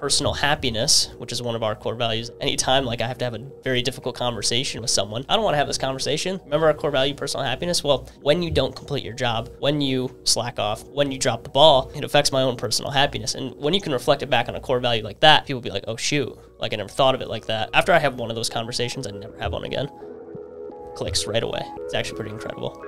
personal happiness, which is one of our core values. Anytime like I have to have a very difficult conversation with someone, I don't want to have this conversation. Remember our core value, personal happiness? Well, when you don't complete your job, when you slack off, when you drop the ball, it affects my own personal happiness. And when you can reflect it back on a core value like that, people be like, oh shoot, like I never thought of it like that. After I have one of those conversations, I never have one again. Clicks right away. It's actually pretty incredible.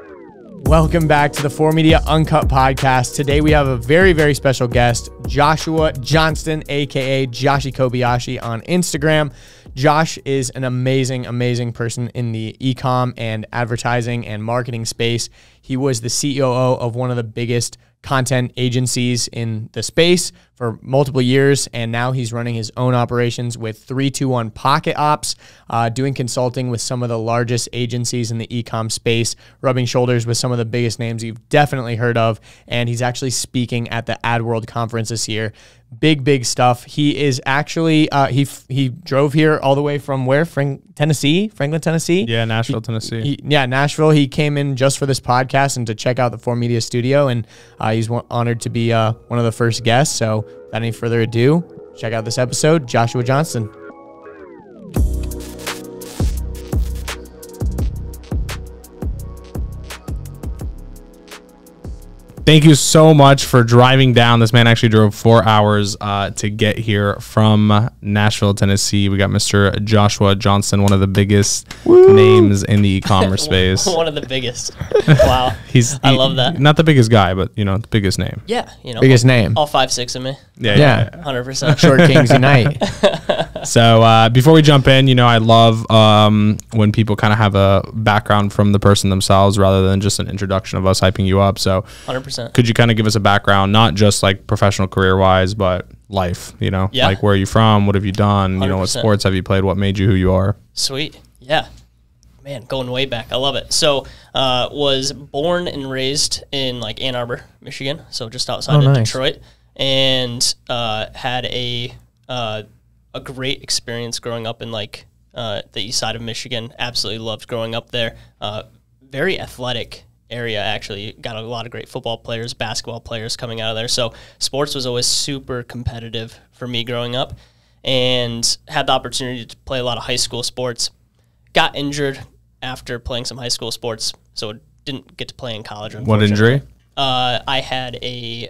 Welcome back to the 4Media Uncut Podcast. Today we have a very, very special guest, Joshua Johnston, aka Joshi Kobayashi on Instagram. Josh is an amazing, amazing person in the e-com and advertising and marketing space. He was the COO of one of the biggest content agencies in the space for multiple years, and now he's running his own operations with 321 Pocket Ops, doing consulting with some of the largest agencies in the e-com space, rubbing shoulders with some of the biggest names you've definitely heard of, and he's actually speaking at the Ad World Conference this year. Big, big stuff. He is actually, he drove here all the way from where? Franklin, Tennessee? Yeah, Nashville, Tennessee. Nashville. He came in just for this podcast and to check out the 4Media studio, and he's honored to be one of the first guests. So without any further ado, check out this episode, Joshua Johnston. Thank you so much for driving down. This man actually drove 4 hours to get here from Nashville, Tennessee. We got Mr. Joshua Johnston, one of the biggest names in the e-commerce space. One of the biggest. Wow. I love that. Not the biggest guy, but, you know, the biggest name. Yeah. You know, biggest name. All 5'6" of me. Yeah. 100%. Short Kings Unite. So before we jump in, you know, I love when people kind of have a background from the person themselves rather than just an introduction of us hyping you up. So 100%. Could you kind of give us a background, not just like professional career-wise, but life, you know? Yeah. Like, where are you from? What have you done? 100%. You know, what sports have you played? What made you who you are? Sweet. Yeah. Man, going way back. I love it. So, was born and raised in, like, Ann Arbor, Michigan, so just outside of Detroit, and had a great experience growing up in, like, the east side of Michigan. Absolutely loved growing up there. Very athletic area, actually. Got a lot of great football players, basketball players coming out of there. So sports was always super competitive for me growing up, and had the opportunity to play a lot of high school sports. Got injured after playing some high school sports, so didn't get to play in college. What injury? I had a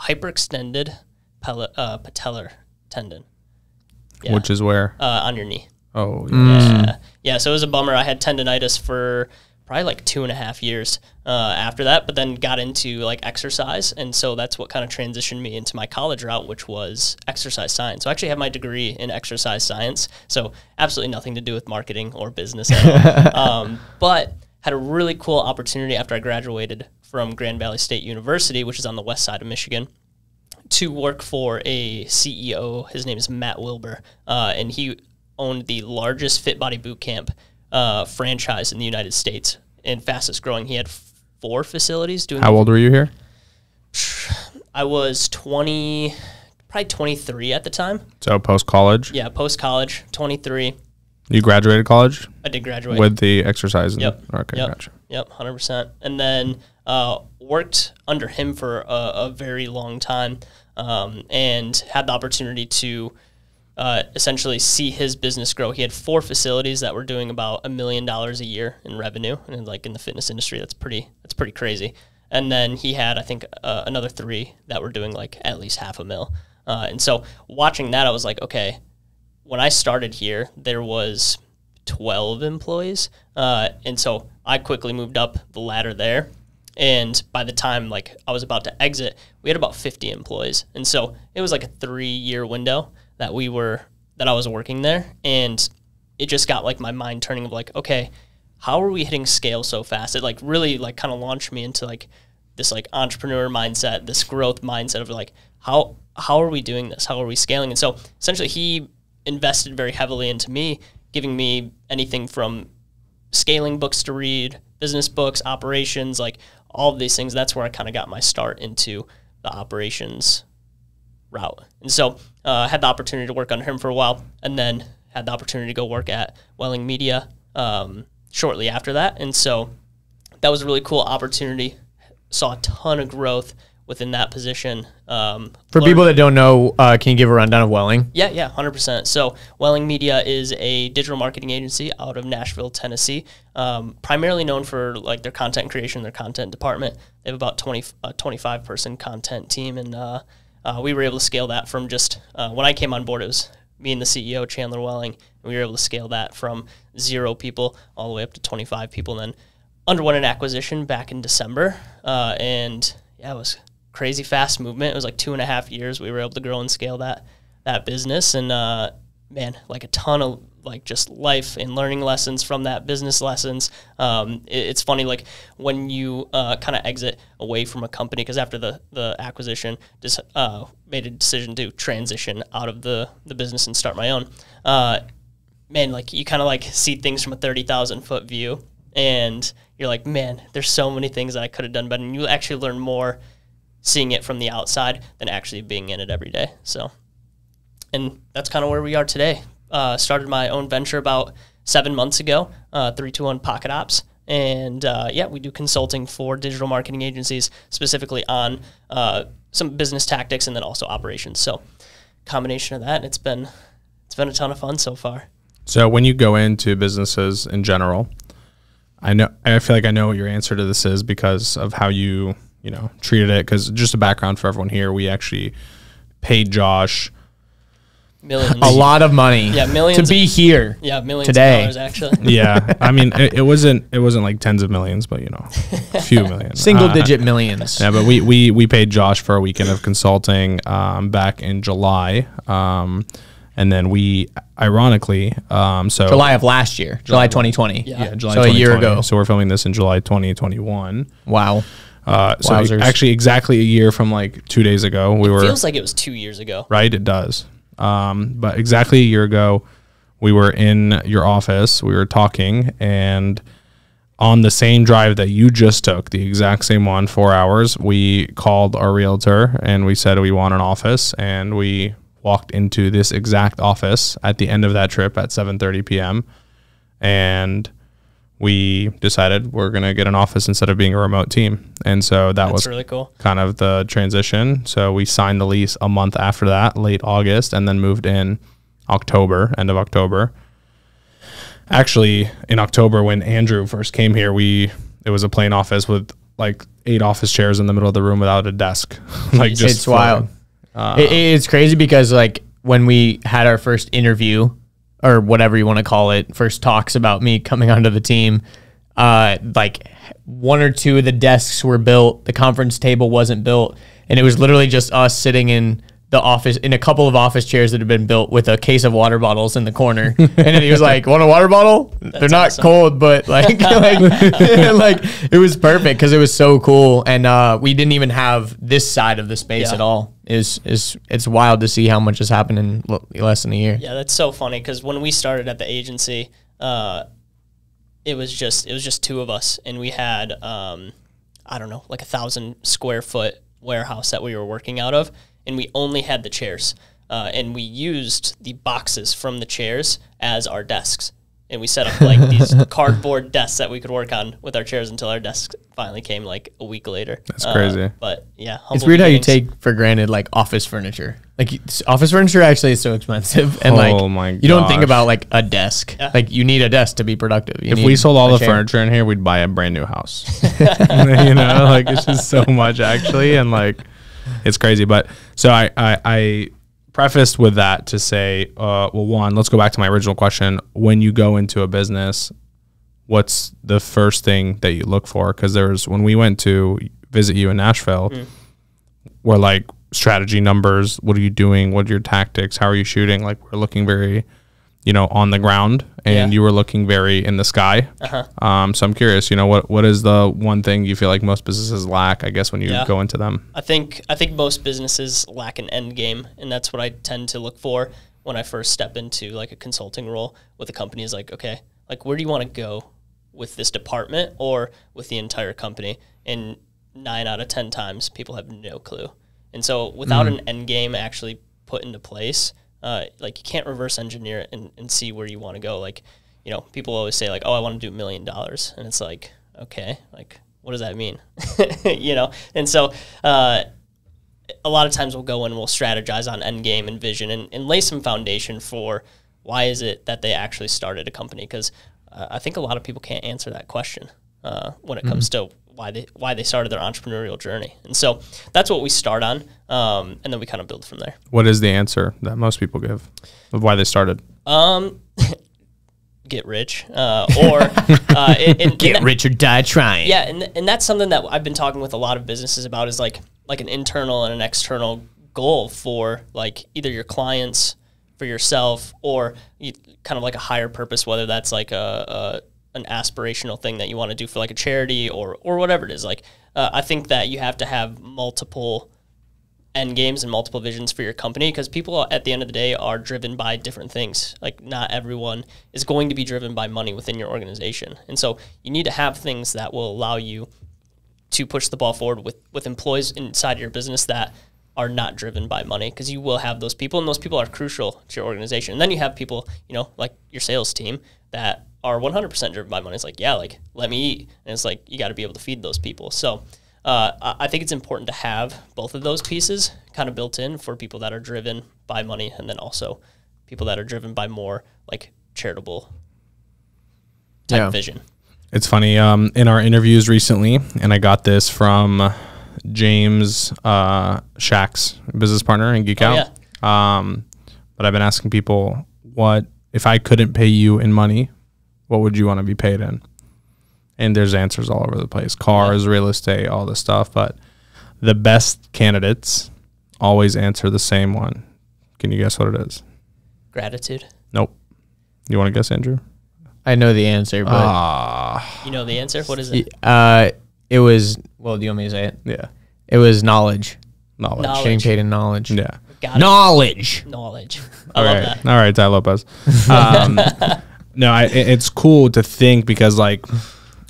hyperextended patellar tendon. Yeah. Which is where? On your knee. Oh, yeah. Yeah, so it was a bummer. I had tendonitis for probably like 2.5 years after that, but then got into like exercise. And so that's what kind of transitioned me into my college route, which was exercise science. So I actually have my degree in exercise science. So absolutely nothing to do with marketing or business at all. But had a really cool opportunity after I graduated from Grand Valley State University, which is on the west side of Michigan, to work for a CEO. His name is Matt Wilbur, and he owned the largest Fit Body Boot Camp franchise in the United States, and fastest growing. He had 4 facilities doing. How old were you here? I was 20, probably 23 at the time. So post college. Yeah, post college, 23. You graduated college. I did graduate with the exercise. Yep. Okay, gotcha. Yep, 100%. And then worked under him for a very long time, and had the opportunity to essentially see his business grow. He had 4 facilities that were doing about $1 million a year in revenue, and like in the fitness industry, that's pretty crazy. And then he had, I think, another 3 that were doing like at least $500,000. And so watching that, I was like, okay, when I started here, there was 12 employees, and so I quickly moved up the ladder there. And by the time like I was about to exit, we had about 50 employees, and so it was like a 3-year window that I was working there. And it just got like my mind turning of like, okay, how are we hitting scale so fast? It like really like kind of launched me into like this like entrepreneur mindset, this growth mindset of like, how are we doing this? How are we scaling? And so essentially he invested very heavily into me, giving me anything from scaling books to read, business books, operations, like all of these things. That's where I kind of got my start into the operations route. And so I had the opportunity to work under him for a while, and then had the opportunity to go work at Welling Media shortly after that. And so that was a really cool opportunity. Saw a ton of growth, within that position. For people that don't know, can you give a rundown of Welling? Yeah, 100%. So Welling Media is a digital marketing agency out of Nashville, Tennessee, primarily known for like their content creation, their content department. They have about 25-person content team, and we were able to scale that from just when I came on board, it was me and the CEO, Chandler Welling, and we were able to scale that from 0 people all the way up to 25 people, and then underwent an acquisition back in December, and yeah, it was crazy fast movement. It was like 2.5 years. We were able to grow and scale that business, and man, like a ton of like just life and learning lessons from that, business lessons. It's funny, like when you kind of exit away from a company, because after the acquisition, just made a decision to transition out of the business and start my own. Man, like you kind of like see things from a 30,000-foot view, and you're like, man, there's so many things that I could have done better, and you actually learn more seeing it from the outside than actually being in it every day. So, and that's kind of where we are today. Started my own venture about 7 months ago, 321 Pocket Ops. And yeah, we do consulting for digital marketing agencies, specifically on some business tactics and then also operations. So combination of that, it's been a ton of fun so far. So when you go into businesses in general, I feel like I know what your answer to this is because of how you treated it. Because just a background for everyone here, we actually paid Josh millions, a lot of money, millions to be here, millions today. Of dollars, actually, I mean, it wasn't like tens of millions, but a few million, single-digit millions. Yeah, but we paid Josh for a weekend of consulting back in July, and then we ironically so July of last year, July 2020, July so 2020. A year ago. So we're filming this in July 2021. Wow. So actually exactly a year from like 2 days ago, it feels like it was 2 years ago, right? It does. But exactly a year ago, we were in your office, we were talking, and on the same drive that you just took, the exact same one, 4 hours, we called our realtor and we said, we want an office. And we walked into this exact office at the end of that trip at 7:30 PM. And we decided we're going to get an office instead of being a remote team. And so that was really cool, kind of the transition. So we signed the lease a month after that, late August, and then moved in October, end of October. Actually, in October, when Andrew first came here, it was a plain office with like 8 office chairs in the middle of the room without a desk. Like just it's wild. It's crazy because like when we had our first interview, or whatever you want to call it, first talks about me coming onto the team, like 1 or 2 of the desks were built, the conference table wasn't built, and it was literally just us sitting in the office in a couple of office chairs that had been built with a case of water bottles in the corner. And then he was like, want a water bottle? That's They're not awesome. Cold, but like it was perfect because it was so cool. And we didn't even have this side of the space at all. It's wild to see how much has happened in less than a year. Yeah, that's so funny because when we started at the agency, it was just 2 of us, and we had I don't know, like 1,000-square-foot warehouse that we were working out of. And we only had the chairs, and we used the boxes from the chairs as our desks. And we set up like these cardboard desks that we could work on with our chairs until our desks finally came like a week later. That's crazy. But yeah, it's weird how you take for granted like office furniture. Like office furniture actually is so expensive, and like you don't think about like a desk. Yeah. Like you need a desk to be productive. If we sold all the furniture in here, we'd buy a brand new house. Like it's just so much actually, and like. It's crazy. But so I prefaced with that to say, well, one, let's go back to my original question. When you go into a business, what's the first thing that you look for? Because when we went to visit you in Nashville, we're like strategy, numbers. What are you doing? What are your tactics? How are you shooting? Like we're looking very, on the ground, and you were looking very in the sky. So I'm curious, what is the one thing you feel like most businesses lack, I guess, when you go into them? I think most businesses lack an end game, and that's what I tend to look for when I first step into like a consulting role with a company is like, okay, like where do you want to go with this department or with the entire company? And 9 out of 10 times people have no clue. And so without an end game actually put into place, like you can't reverse engineer it and see where you want to go. Like, people always say like, oh, I want to do $1 million. And it's like, okay, like, what does that mean? And so a lot of times we'll go in and we'll strategize on end game and vision and lay some foundation for why is it that they actually started a company, because I think a lot of people can't answer that question when it mm-hmm. comes to why they started their entrepreneurial journey. And so that's what we start on, and then we kind of build from there. What is the answer that most people give of why they started? Get rich, or get rich or die trying. Yeah, and that's something that I've been talking with a lot of businesses about, is like an internal and an external goal for like either your clients, for yourself, or kind of like a higher purpose, whether that's like an aspirational thing that you want to do for like a charity or whatever it is. Like, I think that you have to have multiple end games and multiple visions for your company, because people at the end of the day are driven by different things. Like, not everyone is going to be driven by money within your organization. And so you need to have things that will allow you to push the ball forward with employees inside your business that are not driven by money, because you will have those people, and those people are crucial to your organization. And then you have people, you know, like your sales team that are 100% driven by money. It's like, yeah, like, let me eat. And it's like, you got to be able to feed those people. So I think it's important to have both of those pieces kind of built in for people that are driven by money, and then also people that are driven by more like charitable type vision. It's funny, in our interviews recently, and I got this from James Shack's business partner in Geek Out. But I've been asking people, what if I couldn't pay you in money, what would you want to be paid in? And there's answers all over the place. Cars, real estate, all this stuff. But the best candidates always answer the same one. Can you guess what it is? Gratitude. Nope. You want to guess, Andrew? I know the answer, but you know the answer? What is it? It was, well, do you want me to say it? Yeah. It was knowledge. Knowledge. Getting paid in knowledge. Yeah. Got knowledge. It. Knowledge. I love that. All right, Ty Lopez. No, it's cool to think, because like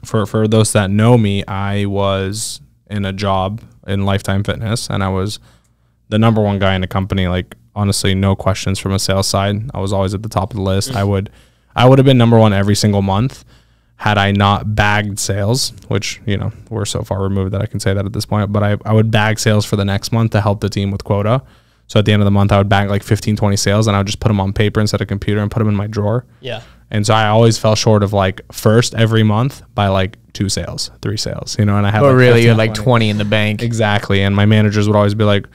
for those that know me, I was in a job in Lifetime Fitness, and I was the #1 guy in the company. Like, honestly, no questions from a sales side. I was always at the top of the list. Mm-hmm. I would have been #1 every single month, had I not bagged sales, which, you know, we're so far removed that I can say that at this point, but I would bag sales for the next month to help the team with quota. So at the end of the month, I would bag like 15, 20 sales, and I would just put them on paper instead of computer and put them in my drawer. Yeah. And so I always fell short of like first every month by like 2 sales, 3 sales, you know, and I had like, really, you had like 20 in the bank. Exactly. And my managers would always be like,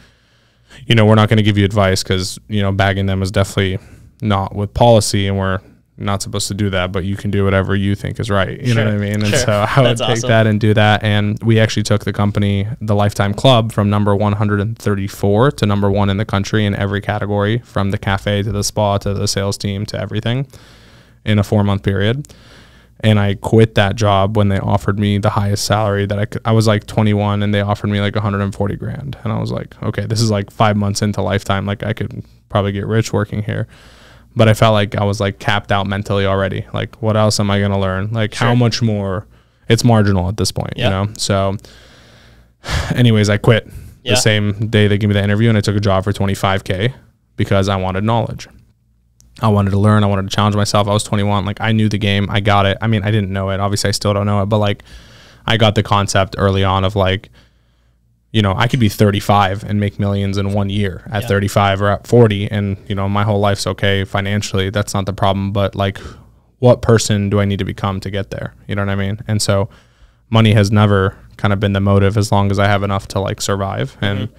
you know, we're not going to give you advice, because, you know, bagging them is definitely not with policy, and we're not supposed to do that, but you can do whatever you think is right. You know what I mean? And so I would take that and do that. And we actually took the company, the Lifetime Club, from number 134 to #1 in the country in every category, from the cafe to the spa to the sales team to everything, in a 4-month period. And I quit that job when they offered me the highest salary that I could. I was like 21, and they offered me like 140 grand. And I was like, okay, this is like 5 months into Lifetime. Like, I could probably get rich working here. But I felt like I was like capped out mentally already. Like, what else am I going to learn? Like, how much more? It's marginal at this point, you know? So anyways, I quit the same day they gave me the interview, and I took a job for 25K because I wanted knowledge. I wanted to learn. I wanted to challenge myself. I was 21. Like, I knew the game. I got it. I mean, I didn't know it. Obviously, I still don't know it. But like, I got the concept early on of like, you know, I could be 35 and make millions in 1 year at 35 or at 40. And, you know, my whole life's okay financially. That's not the problem. But like, what person do I need to become to get there? You know what I mean? And so money has never kind of been the motive, as long as I have enough to like survive. Mm-hmm. And,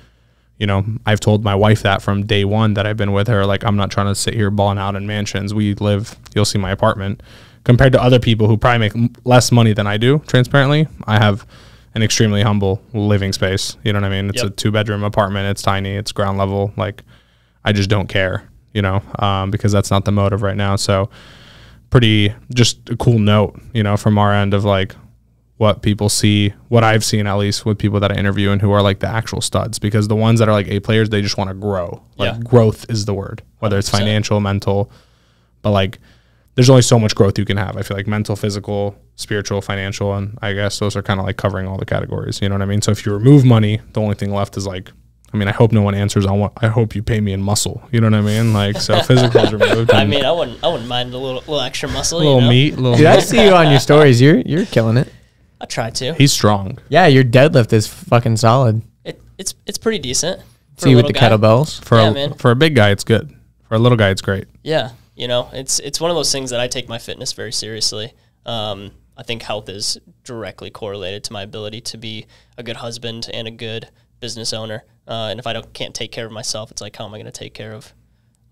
you know, I've told my wife that from day one that I've been with her, like, I'm not trying to sit here balling out in mansions. We live, you'll see my apartment, compared to other people who probably make less money than I do. Transparently, I have an extremely humble living space. You know what I mean? It's a 2-bedroom apartment. It's tiny. It's ground level. Like, I just don't care, you know, because that's not the motive right now. So pretty, just a cool note, you know, from our end of like what people see, what I've seen, at least with people that I interview and who are like the actual studs, because the ones that are like A players, they just want to grow. Like growth is the word, whether it's financial, mental, but like, there's only so much growth you can have. I feel like mental, physical, spiritual, financial, and I guess those are kind of like covering all the categories. You know what I mean? So if you remove money, the only thing left is like, I mean, I hope no one answers on what, I hope you pay me in muscle. You know what I mean? Like, so physical's removed. I mean, I wouldn't mind a little extra muscle. A little meat. Little meat. I see you on your stories. You're killing it. I try to. He's strong. Yeah, your deadlift is fucking solid. It's pretty decent. See, with the kettlebells, for a big guy, it's good. For a little guy, it's great. Yeah, you know, it's one of those things that I take my fitness very seriously. I think health is directly correlated to my ability to be a good husband and a good business owner. And if I can't take care of myself, it's like, how am I going to take care of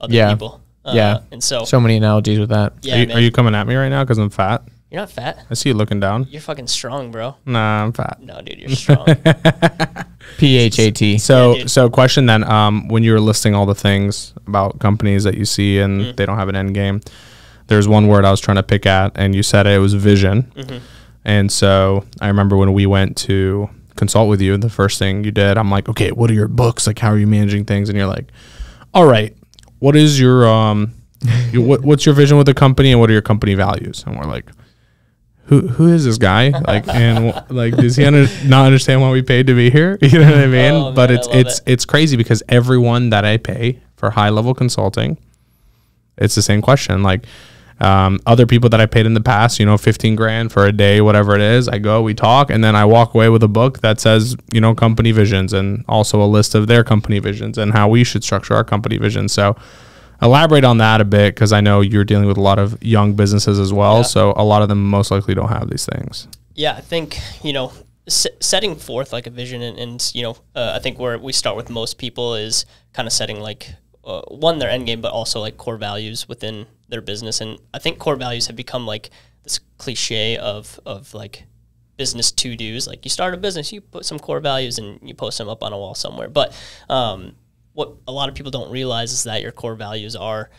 other people? And so many analogies with that. Yeah, are you coming at me right now because I'm fat? You're not fat. I see you looking down. You're fucking strong, bro. Nah, I'm fat. No, dude, you're strong. P-H-A-T. So, yeah, so question then, when you were listing all the things about companies that you see and they don't have an end game, there's one word I was trying to pick at, and you said it was vision. And so I remember when we went to consult with you, the first thing you did, I'm like, okay, what are your books? Like, how are you managing things? And you're like, all right, what is your, what's your vision with the company, and what are your company values? And we're like, who is this guy? Like, and like, does he not understand why we paid to be here? You know what I mean? Oh, but man, it's crazy because everyone that I pay for high level consulting, it's the same question. Like, other people that I paid in the past, you know, 15 grand for a day, whatever it is, I go, we talk, and then I walk away with a book that says, you know, company visions, and also a list of their company visions and how we should structure our company vision. So elaborate on that a bit, because I know you're dealing with a lot of young businesses as well. Yeah. So a lot of them most likely don't have these things. Yeah, I think, you know, setting forth like a vision and you know, I think where we start with most people is kind of setting like, one, their end game, but also like core values within their business. And I think core values have become like this cliche of like business to-dos. Like, you start a business, you put some core values and you post them up on a wall somewhere. But what a lot of people don't realize is that your core values are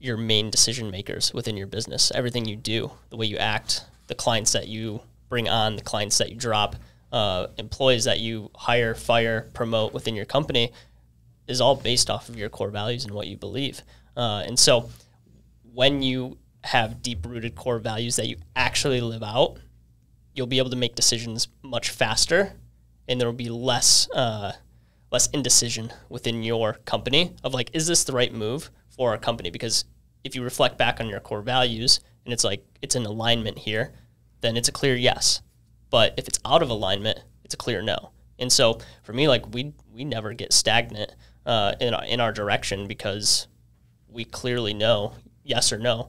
your main decision makers within your business. Everything you do, the way you act, the clients that you bring on, the clients that you drop, employees that you hire, fire, promote within your company is all based off of your core values and what you believe. And so when you have deep-rooted core values that you actually live out, you'll be able to make decisions much faster, and there will be less less indecision within your company of like, is this the right move for our company? Because if you reflect back on your core values and it's like, it's in alignment here, then it's a clear yes. But if it's out of alignment, it's a clear no. And so for me, like, we never get stagnant in our direction, because we clearly know, yes or no,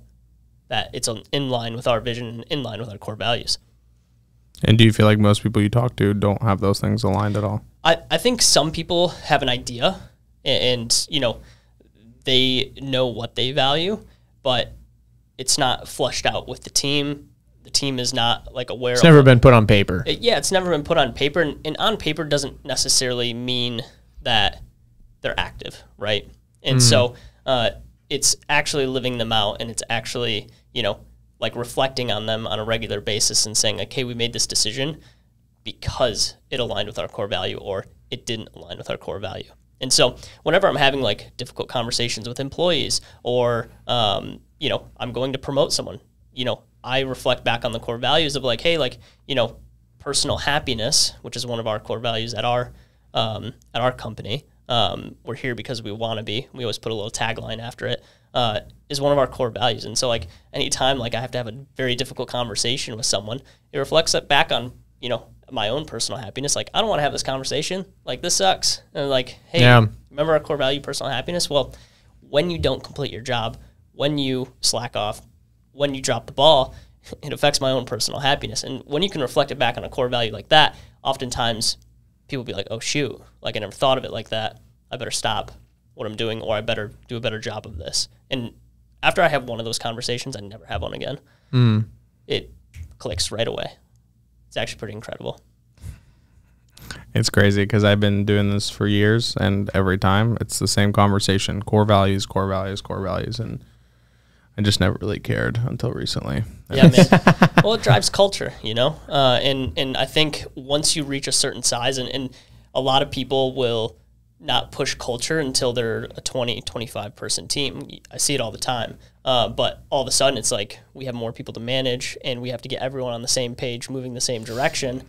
that it's in line with our vision and in line with our core values. And do you feel like most people you talk to don't have those things aligned at all? I think some people have an idea and, you know, they know what they value, but it's not fleshed out with the team. The team is not like aware. It's never been put on paper. Yeah, it's never been put on paper. And on paper doesn't necessarily mean that they're active, right? And so it's actually living them out, and it's actually, you know, like reflecting on them on a regular basis and saying, okay, we made this decision because it aligned with our core value, or it didn't align with our core value. And so whenever I'm having like difficult conversations with employees, or, you know, I'm going to promote someone, you know, I reflect back on the core values of like, hey, like, you know, personal happiness, which is one of our core values at our company. We're here because we want to be. We always put a little tagline after it. Is one of our core values. And so like anytime like I have to have a very difficult conversation with someone, it reflects back on, you know, my own personal happiness. Like, I don't want to have this conversation. Like, this sucks. And like, hey, remember our core value, personal happiness? Well, when you don't complete your job, when you slack off, when you drop the ball, it affects my own personal happiness. And when you can reflect it back on a core value like that, oftentimes people be like, oh, shoot, like I never thought of it like that. I better stop what I'm doing, or I better do a better job of this. And after I have one of those conversations, I never have one again. It clicks right away. It's actually pretty incredible. It's crazy because I've been doing this for years, and every time it's the same conversation, core values, core values, core values. And I just never really cared until recently. Yeah, man. Well, it drives culture, you know? And I think once you reach a certain size, and a lot of people will not push culture until they're a 20, 25-person team. I see it all the time. But all of a sudden, it's like we have more people to manage, and we have to get everyone on the same page, moving the same direction.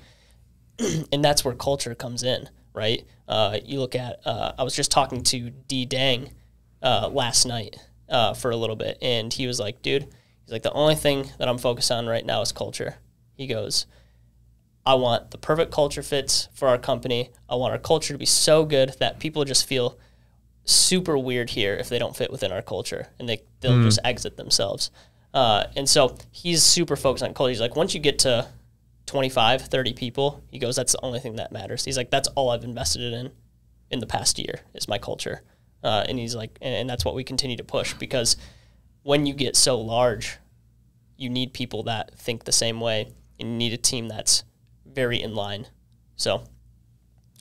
And that's where culture comes in, right? You look at I was just talking to D Dang last night. For a little bit, and he was like, dude, he's like, the only thing that I'm focused on right now is culture. He goes, I want the perfect culture fits for our company. I want our culture to be so good that people just feel super weird here if they don't fit within our culture, and they'll just exit themselves. And so he's super focused on culture. He's like, once you get to 25, 30 people, he goes, that's the only thing that matters. He's like, that's all I've invested in the past year is my culture. And he's like, and that's what we continue to push, because when you get so large, you need people that think the same way, and you need a team that's very in line. So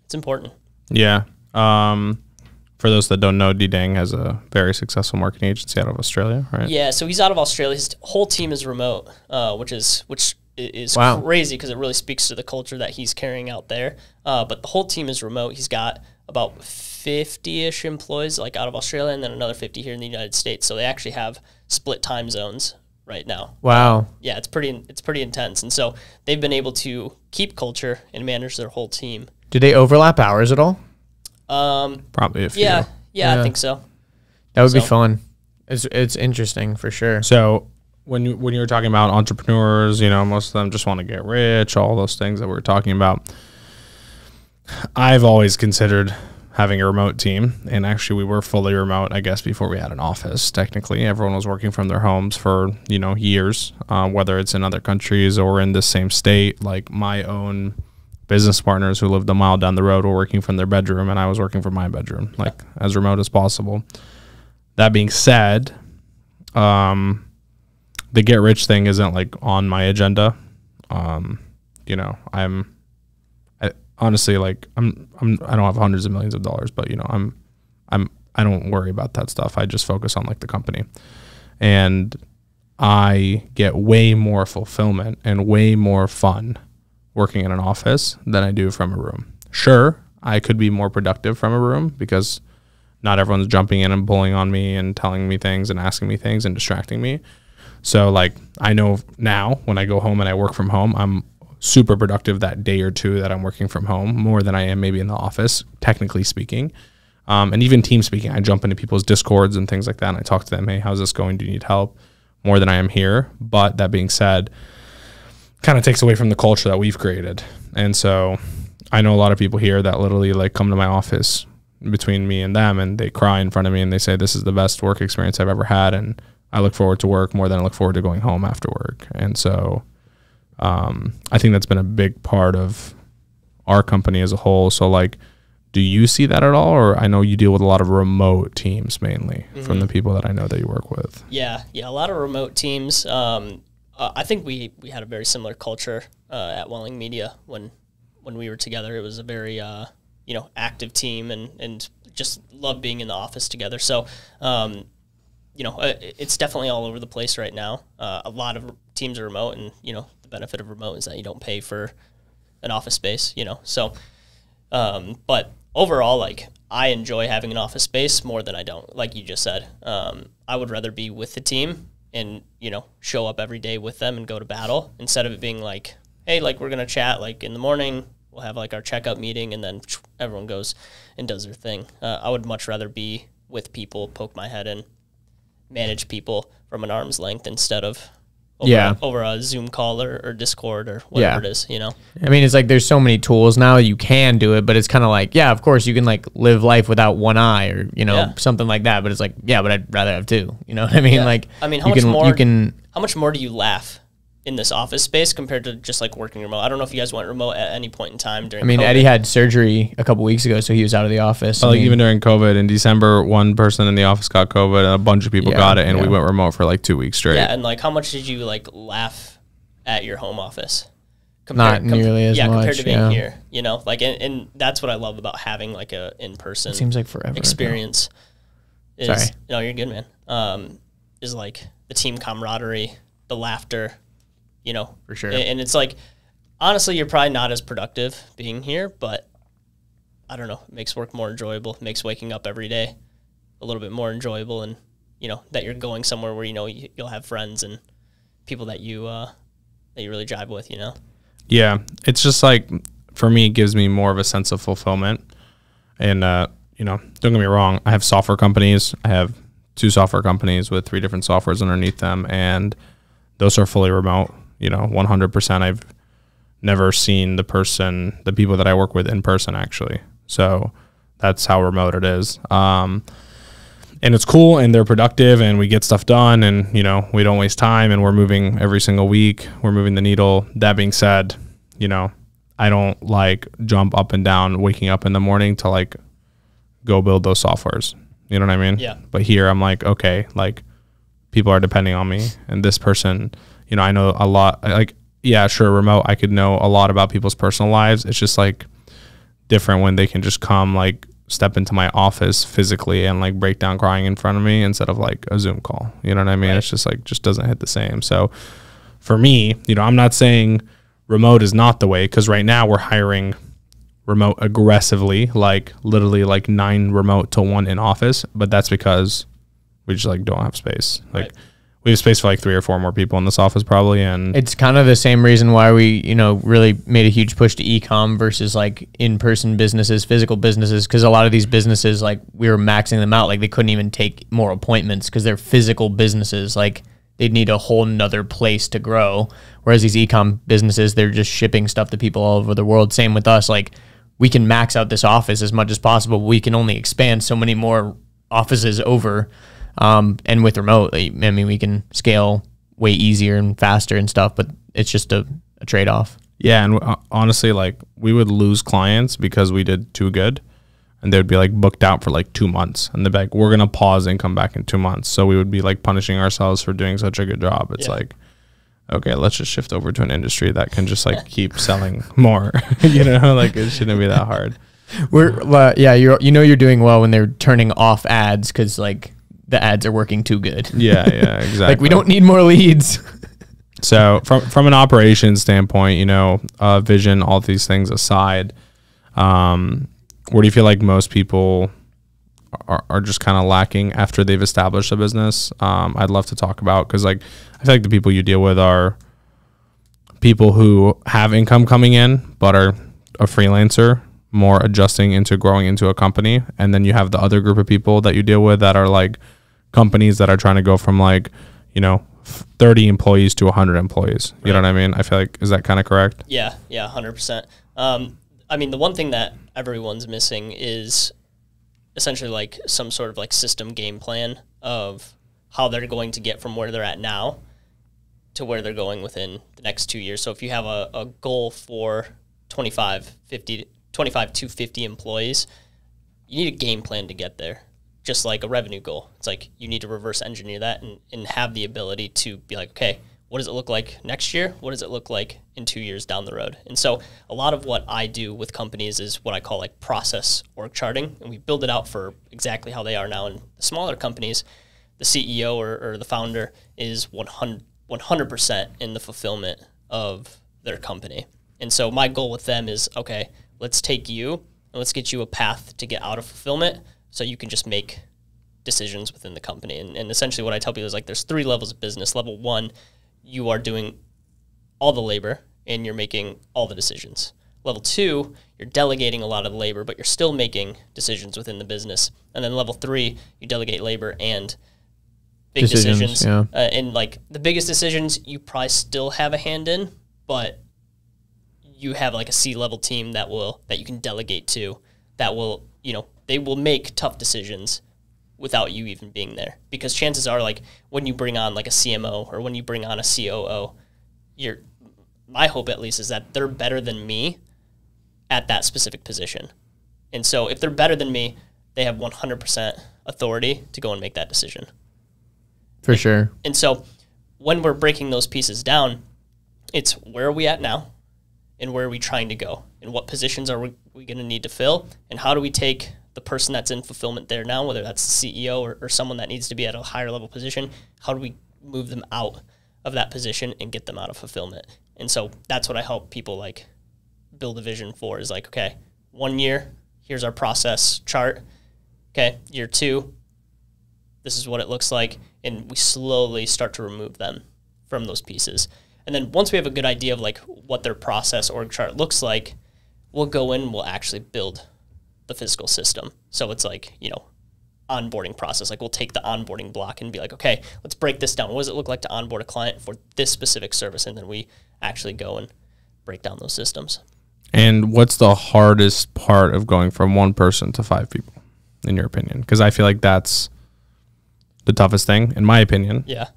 it's important. Yeah. For those that don't know, D Dang has a very successful marketing agency out of Australia, right? Yeah. So he's out of Australia. His whole team is remote, which is wow. Crazy, because it really speaks to the culture that he's carrying out there. But the whole team is remote. He's got about 50-ish employees like out of Australia, and then another 50 here in the United States. So they actually have split time zones right now. Wow. Yeah, it's pretty intense. And so they've been able to keep culture and manage their whole team. Do they overlap hours at all? Probably a few. Yeah, yeah, I think so. That would be fun. It's interesting for sure. So when you were talking about entrepreneurs, you know, most of them just want to get rich, all those things that we were talking about. I've always considered having a remote team, and actually we were fully remote, I guess, before we had an office. Technically, everyone was working from their homes for, you know, years, whether it's in other countries or in the same state. Like my own business partners who lived a mile down the road were working from their bedroom, and I was working from my bedroom, like as remote as possible. That being said, the get rich thing isn't like on my agenda. You know, honestly, like I don't have hundreds of millions of dollars, but you know, I don't worry about that stuff. I just focus on like the company, and I get way more fulfillment and way more fun working in an office than I do from a room. Sure, I could be more productive from a room because not everyone's jumping in and pulling on me and telling me things and asking me things and distracting me. So like I know now when I go home and I work from home, I'm super productive that day or two that I'm working from home, more than I am maybe in the office, technically speaking. And even team speaking, I jump into people's discords and things like that, and I talk to them, hey, how's this going? Do you need help? More than I am here. But that being said, kind of takes away from the culture that we've created. And so I know a lot of people here that literally like come to my office between me and them, and they cry in front of me and they say, this is the best work experience I've ever had. And I look forward to work more than I look forward to going home after work. And so I think that's been a big part of our company as a whole. So like, do you see that at all? Or I know you deal with a lot of remote teams mainly from the people that I know that you work with. Yeah. Yeah. A lot of remote teams. I think we had a very similar culture, at Welling Media when we were together. It was a very, you know, active team, and just loved being in the office together. So, you know, it's definitely all over the place right now. A lot of teams are remote, and you know, the benefit of remote is that you don't pay for an office space, you know? So, but overall, like I enjoy having an office space more than I don't, like you just said. I would rather be with the team and, you know, show up every day with them and go to battle, instead of it being like, hey, like we're going to chat like in the morning, we'll have like our checkup meeting, and then everyone goes and does their thing. I would much rather be with people, poke my head in, manage people from an arm's length, instead of over a Zoom call or Discord or whatever it is, you know? I mean, it's like there's so many tools now you can do it, but it's kind of like, yeah, of course you can like live life without one eye or, you know, something like that. But it's like, yeah, but I'd rather have two, you know what I mean? Yeah. Like, I mean, how much more do you laugh in this office space compared to just like working remote? I don't know if you guys went remote at any point in time during COVID. I mean, Eddie had surgery a couple weeks ago, so he was out of the office. Well, like even during COVID in December, one person in the office got COVID and a bunch of people got it, and we went remote for like 2 weeks straight. Yeah, and like how much did you like laugh at your home office? Compared, not nearly as much. Compared to being here, you know? Like, and that's what I love about having like a in-person experience. Is, no, you're good, man. Is like the team camaraderie, the laughter, you know, for sure. And it's like, honestly, you're probably not as productive being here, but I don't know, it makes work more enjoyable, it makes waking up every day a little bit more enjoyable, and you know that you're going somewhere where you know you'll have friends and people that you really jive with, you know? Yeah, it's just like, for me, it gives me more of a sense of fulfillment. And you know, don't get me wrong, I have software companies. I have 2 software companies with 3 different softwares underneath them, and those are fully remote. You know, 100%. I've never seen the people that I work with in person, actually. So that's how remote it is. And it's cool, and they're productive, and we get stuff done, and, you know, we don't waste time, and we're moving every single week. We're moving the needle. That being said, you know, I don't like jump up and down waking up in the morning to like go build those softwares. You know what I mean? Yeah. But here I'm like, okay, like people are depending on me, and this person, you know, I know a lot, like, yeah, sure, remote, I could know a lot about people's personal lives. It's just like different when they can just come, like, step into my office physically and like break down crying in front of me instead of like a Zoom call. You know what I mean? Right. It's just like, just doesn't hit the same. So for me, you know, I'm not saying remote is not the way, because right now we're hiring remote aggressively, like literally like 9 remote to 1 in office. But that's because we just like don't have space. Like, right. We have space for like 3 or 4 more people in this office probably. And it's kind of the same reason why we, you know, really made a huge push to e-com versus like in-person businesses, physical businesses. Cause a lot of these businesses, like we were maxing them out. Like they couldn't even take more appointments cause they're physical businesses. Like they'd need a whole nother place to grow. Whereas these e-com businesses, they're just shipping stuff to people all over the world. Same with us. Like we can max out this office as much as possible. We can only expand so many more offices over. And with remote, I mean, we can scale way easier and faster and stuff, but it's just a trade-off. Yeah. And honestly, like we would lose clients because we did too good, and they would be like booked out for like 2 months, and they'd be like, we're going to pause and come back in 2 months. So we would be like punishing ourselves for doing such a good job. It's like, okay, let's just shift over to an industry that can just like keep selling more, you know, like it shouldn't be that hard. We're, yeah, you know, you're doing well when they're turning off ads. Cause like, the ads are working too good. Yeah, yeah, exactly. Like we don't need more leads. So from an operations standpoint, you know, vision, all these things aside, where do you feel like most people are just kind of lacking after they've established a business? I'd love to talk about, because like I feel like the people you deal with are people who have income coming in but are a freelancer, more adjusting into growing into a company. And then you have the other group of people that you deal with that are like companies that are trying to go from like, you know, 30 employees to 100 employees. You know what I mean? I feel like, is that kind of correct? Yeah. Yeah. 100%. I mean, the one thing that everyone's missing is essentially like some sort of like system game plan of how they're going to get from where they're at now to where they're going within the next 2 years. So if you have a goal for 25 to 50 employees, you need a game plan to get there. Just like a revenue goal, it's like you need to reverse engineer that and have the ability to be like, okay, what does it look like next year? What does it look like in 2 years down the road? And so a lot of what I do with companies is what I call like process org charting, and we build it out for exactly how they are now. And the smaller companies, the CEO or the founder is 100% in the fulfillment of their company. And so my goal with them is, okay, let's take you and let's get you a path to get out of fulfillment so you can just make decisions within the company. And essentially what I tell people is like there's 3 levels of business. Level 1, you are doing all the labor and you're making all the decisions. Level 2, you're delegating a lot of the labor, but you're still making decisions within the business. And then level 3, you delegate labor and big decisions. Yeah. And like the biggest decisions you probably still have a hand in, but you have like a C-level team that you can delegate to, that will, you know, they will make tough decisions without you even being there. Because chances are, like when you bring on like a CMO or when you bring on a COO, my hope at least is that they're better than me at that specific position. And so if they're better than me, they have 100% authority to go and make that decision. For sure. And so when we're breaking those pieces down, it's where are we at now? And where are we trying to go? And what positions are we going to need to fill? And how do we take the person that's in fulfillment there now, whether that's the CEO or someone that needs to be at a higher level position, how do we move them out of that position and get them out of fulfillment? And so that's what I help people like build a vision for, is like, okay, 1 year, here's our process chart. Okay, year 2, this is what it looks like. And we slowly start to remove them from those pieces. And then once we have a good idea of like what their process org chart looks like, we'll go in and we'll actually build the physical system. So it's like, you know, onboarding process. Like we'll take the onboarding block and be like, okay, let's break this down. What does it look like to onboard a client for this specific service? And then we actually go and break down those systems. And what's the hardest part of going from one person to five people, in your opinion? Because I feel like that's the toughest thing, in my opinion. Yeah.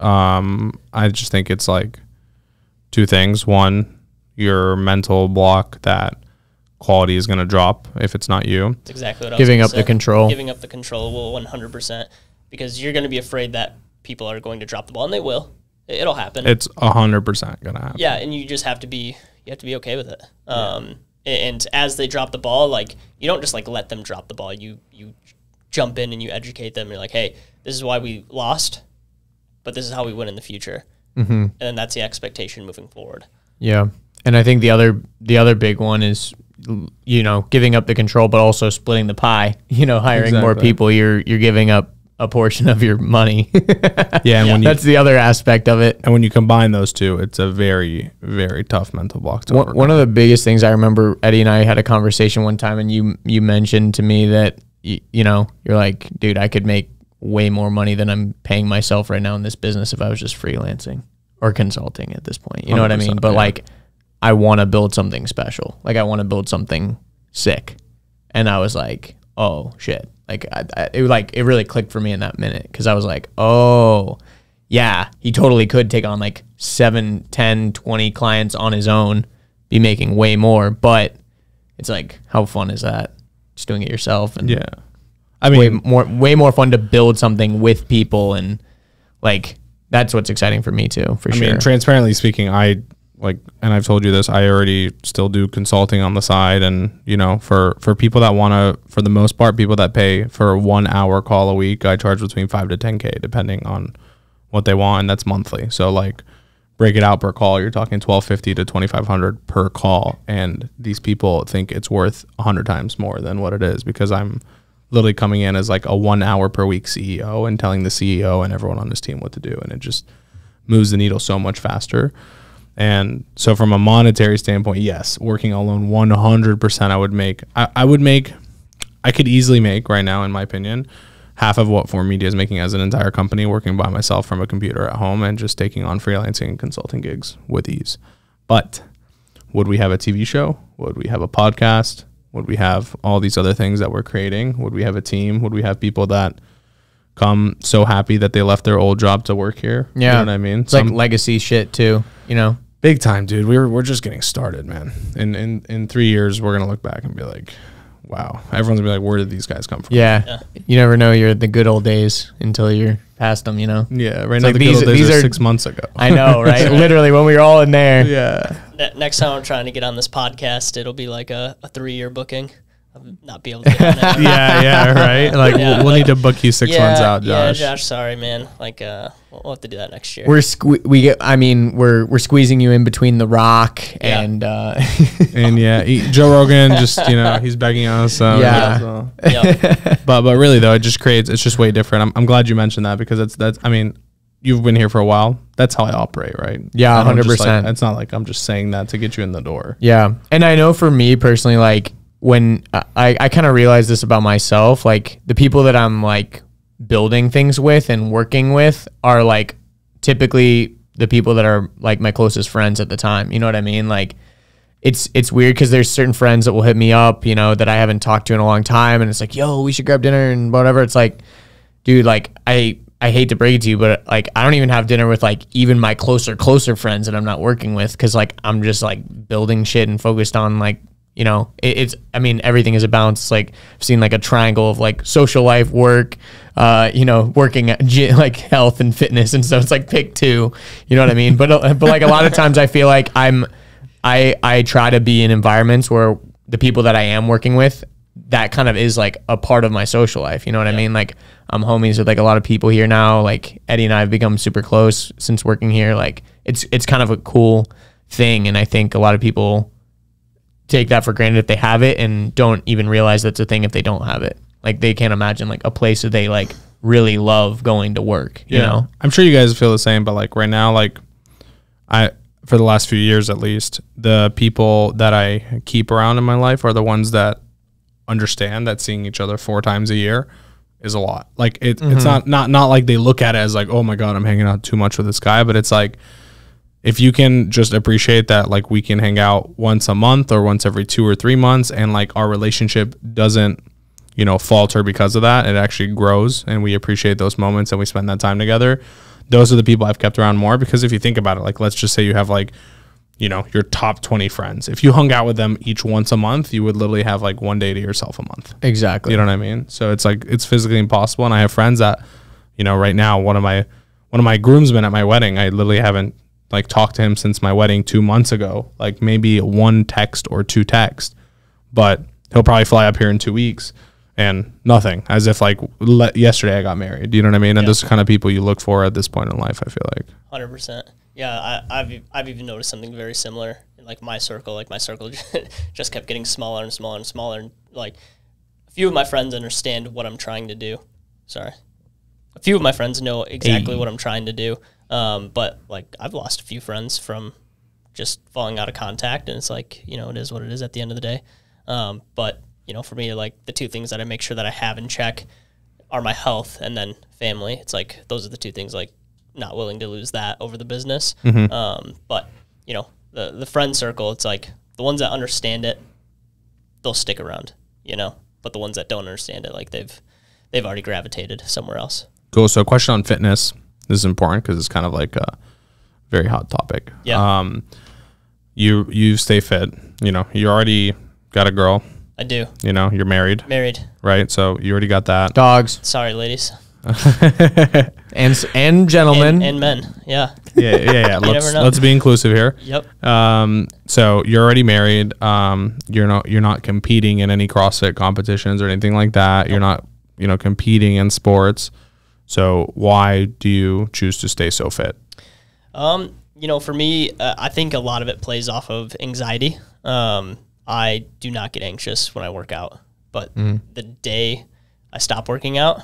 I just think it's like two things. One, your mental block that quality is going to drop if it's not you. That's exactly what I was giving up the control. Giving up the control will 100%, because you're going to be afraid that people are going to drop the ball, and they will. It'll happen. It's 100% going to happen. Yeah, and you just have to be okay with it. And as they drop the ball, like, you don't just like let them drop the ball. You jump in and you educate them. And you're like, hey, this is why we lost, but this is how we win in the future. Mm-hmm. And that's the expectation moving forward. Yeah, and I think the other big one is, you know, giving up the control, but also splitting the pie. You know, hiring more people. You're giving up a portion of your money. Yeah, and when that's the other aspect of it. And when you combine those two, it's a very, very tough mental block to overcome. One of the biggest things I remember, Eddie and I had a conversation one time, and you mentioned to me that you know, you're like, dude, I could make way more money than I'm paying myself right now in this business if I was just freelancing or consulting at this point. You know what I mean? But yeah, like, I want to build something special. Like, I want to build something sick. And I was like, oh shit. Like, it really clicked for me in that minute, because I was like, oh, yeah, he totally could take on like 7, 10, 20 clients on his own, be making way more. But it's like, how fun is that? Just doing it yourself. And yeah, I mean, way more fun to build something with people. And like, that's what's exciting for me too, for sure. I mean, transparently speaking, and I've told you this, I already still do consulting on the side. And, you know, for people that want to, for the most part, people that pay for a 1 hour call a week, I charge between $5,000 to $10,000, depending on what they want. And that's monthly. So like, break it out per call, you're talking $1,250 to $2,500 per call. And these people think it's worth 100 times more than what it is, because I'm literally coming in as like a 1 hour per week CEO and telling the CEO and everyone on this team what to do. And it just moves the needle so much faster. And so from a monetary standpoint, yes, working alone 100%, I could easily make right now, in my opinion, half of what 4Media is making as an entire company, working by myself from a computer at home and just taking on freelancing and consulting gigs with ease. But would we have a TV show? Would we have a podcast? Would we have all these other things that we're creating? Would we have a team? Would we have people that come so happy that they left their old job to work here? Yeah. You know what I mean? It's like legacy shit too, you know? Big time, dude. We're just getting started, man. And in 3 years, we're going to look back and be like, wow. Everyone's going to be like, where did these guys come from? Yeah. You never know. You're the good old days until you're past them, you know? Yeah. Right, it's now, like the good old days are 6 months ago. I know, right? Literally when we were all in there. Yeah. Next time I'm trying to get on this podcast, it'll be like a 3 year booking. Not be able to get on that. yeah, right. Like, yeah, we'll need to book you six months out, Josh. Yeah, Josh, sorry, man. Like, we'll have to do that next year. We're squeezing you in between The Rock and Joe Rogan. Just, you know, he's begging us. But really though, it's just way different. I'm glad you mentioned that, because that's I mean, you've been here for a while. That's how I operate, right? Yeah, 100%. It's not like I'm just saying that to get you in the door. Yeah, and I know for me personally, like, when I kind of realized this about myself, like the people that I'm like building things with and working with are like typically the people that are like my closest friends at the time. You know what I mean? Like it's weird, because there's certain friends that will hit me up, you know, that I haven't talked to in a long time. And it's like, yo, we should grab dinner and whatever. It's like, dude, like I hate to break it to you, but like, I don't even have dinner with like even my closer friends that I'm not working with. 'Cause like, I'm just like building shit and focused on like, you know, I mean, everything is a balance. It's like, I've seen like a triangle of like social life, work, you know, working at like health and fitness. And so it's like pick two, you know what I mean? But like a lot of times I feel like I try to be in environments where the people that I am working with, that kind of is like a part of my social life. You know what I mean? Like I'm homies with like a lot of people here now. Like Eddie and I have become super close since working here. Like it's kind of a cool thing. And I think a lot of people take that for granted if they have it, and don't even realize that's a thing if they don't have it. Like they can't imagine like a place that they like really love going to work. Yeah. You know, I'm sure you guys feel the same, but like right now, like for the last few years, at least, the people that I keep around in my life are the ones that understand that seeing each other 4 times a year is a lot. Like it's not like they look at it as like, oh my God, I'm hanging out too much with this guy. But it's like, if you can just appreciate that, like, we can hang out once a month or once every 2 or 3 months, and like our relationship doesn't, you know, falter because of that. It actually grows, and we appreciate those moments and we spend that time together. Those are the people I've kept around more, because if you think about it, like, let's just say you have like, you know, your top 20 friends. If you hung out with them each once a month, you would literally have like one day to yourself a month. Exactly. You know what I mean? So it's like, it's physically impossible. And I have friends that, you know, right now, one of my groomsmen at my wedding, I literally haven't like talked to him since my wedding 2 months ago, like maybe one text or two texts, but he'll probably fly up here in 2 weeks and nothing, as if like yesterday I got married. You know what I mean? Yeah. And those are the kind of people you look for at this point in life, I feel like. 100%. Yeah, I've even noticed something very similar in like my circle. Like my circle just kept getting smaller and smaller and smaller. And like a few of my friends understand what I'm trying to do. Sorry. A few of my friends know exactly what I'm trying to do. But like I've lost a few friends from just falling out of contact. And it's like, you know, it is what it is at the end of the day. But, you know, for me, like the two things that I make sure that I have in check are my health and then family. It's like those are the two things, like, not willing to lose that over the business. Mm-hmm. But you know, the friend circle, it's like the ones that understand it, they'll stick around, you know, but the ones that don't understand it, like they've already gravitated somewhere else. Cool. So a question on fitness. This is important because it's kind of like a very hot topic. Yeah. You stay fit, you know, you already got a girl. I do. You know, you're married. Married. Right. So you already got that. Dogs. Sorry, ladies. and gentlemen and men. Yeah. Yeah. Yeah. Yeah. Let's be inclusive here. Yep. So you're already married. You're not competing in any CrossFit competitions or anything like that. Nope. You're not, you know, competing in sports. So why do you choose to stay so fit? You know, for me, I think a lot of it plays off of anxiety. I do not get anxious when I work out, but the day I stop working out,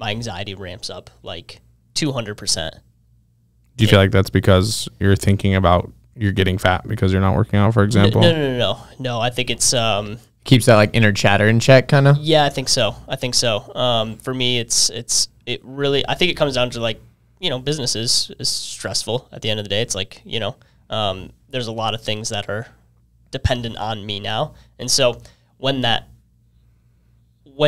my anxiety ramps up like 200%. Do you feel like that's because you're thinking about you're getting fat because you're not working out, for example? No. I think it's keeps that like inner chatter in check, kind of. Yeah, I think so. For me, it really, I think it comes down to, like, you know, business is stressful at the end of the day. It's like, you know, there's a lot of things that are dependent on me now, and so when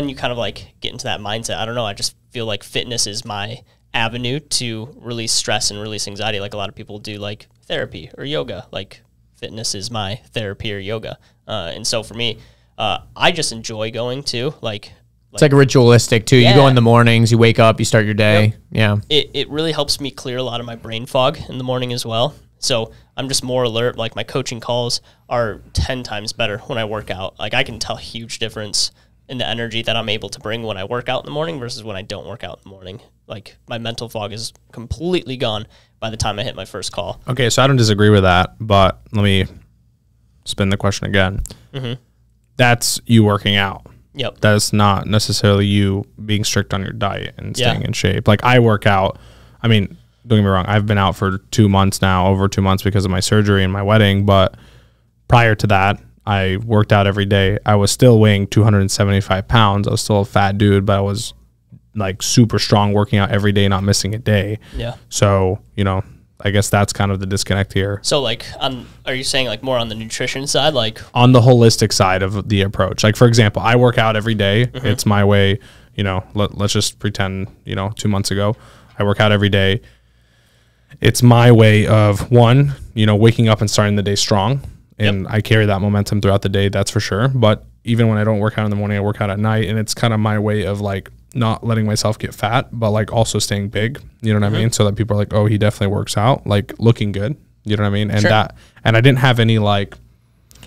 you kind of like get into that mindset, I don't know, I just feel like fitness is my avenue to release stress and release anxiety. Like a lot of people do like therapy or yoga, like fitness is my therapy or yoga. And so for me, I just enjoy going to like it's like a ritualistic too. Yeah. You go in the mornings, you wake up, you start your day. Yep. Yeah. It really helps me clear a lot of my brain fog in the morning as well. So I'm just more alert. Like my coaching calls are 10 times better when I work out. Like I can tell a huge difference in the energy that I'm able to bring when I work out in the morning versus when I don't work out in the morning. Like my mental fog is completely gone by the time I hit my first call. Okay, so I don't disagree with that, but let me spin the question again. Mm-hmm. That's you working out. Yep. That's not necessarily you being strict on your diet and staying in shape. Like I work out. I mean, don't get me wrong, I've been out for 2 months now, over 2 months because of my surgery and my wedding, but prior to that, I worked out every day. I was still weighing 275 pounds. I was still a fat dude, but I was like super strong, working out every day, not missing a day. Yeah. So, you know, I guess that's kind of the disconnect here. So like, are you saying like more on the nutrition side? Like on the holistic side of the approach. Like for example, I work out every day. Mm-hmm. It's my way, you know, let's just pretend, you know, 2 months ago, I work out every day. It's my way of one, you know, waking up and starting the day strong. And I carry that momentum throughout the day, that's for sure. But even when I don't work out in the morning, I work out at night. And it's kind of my way of like not letting myself get fat, but like also staying big. You know what I mean? So that people are like, oh, he definitely works out, like looking good. You know what I mean? And that, and I didn't have any like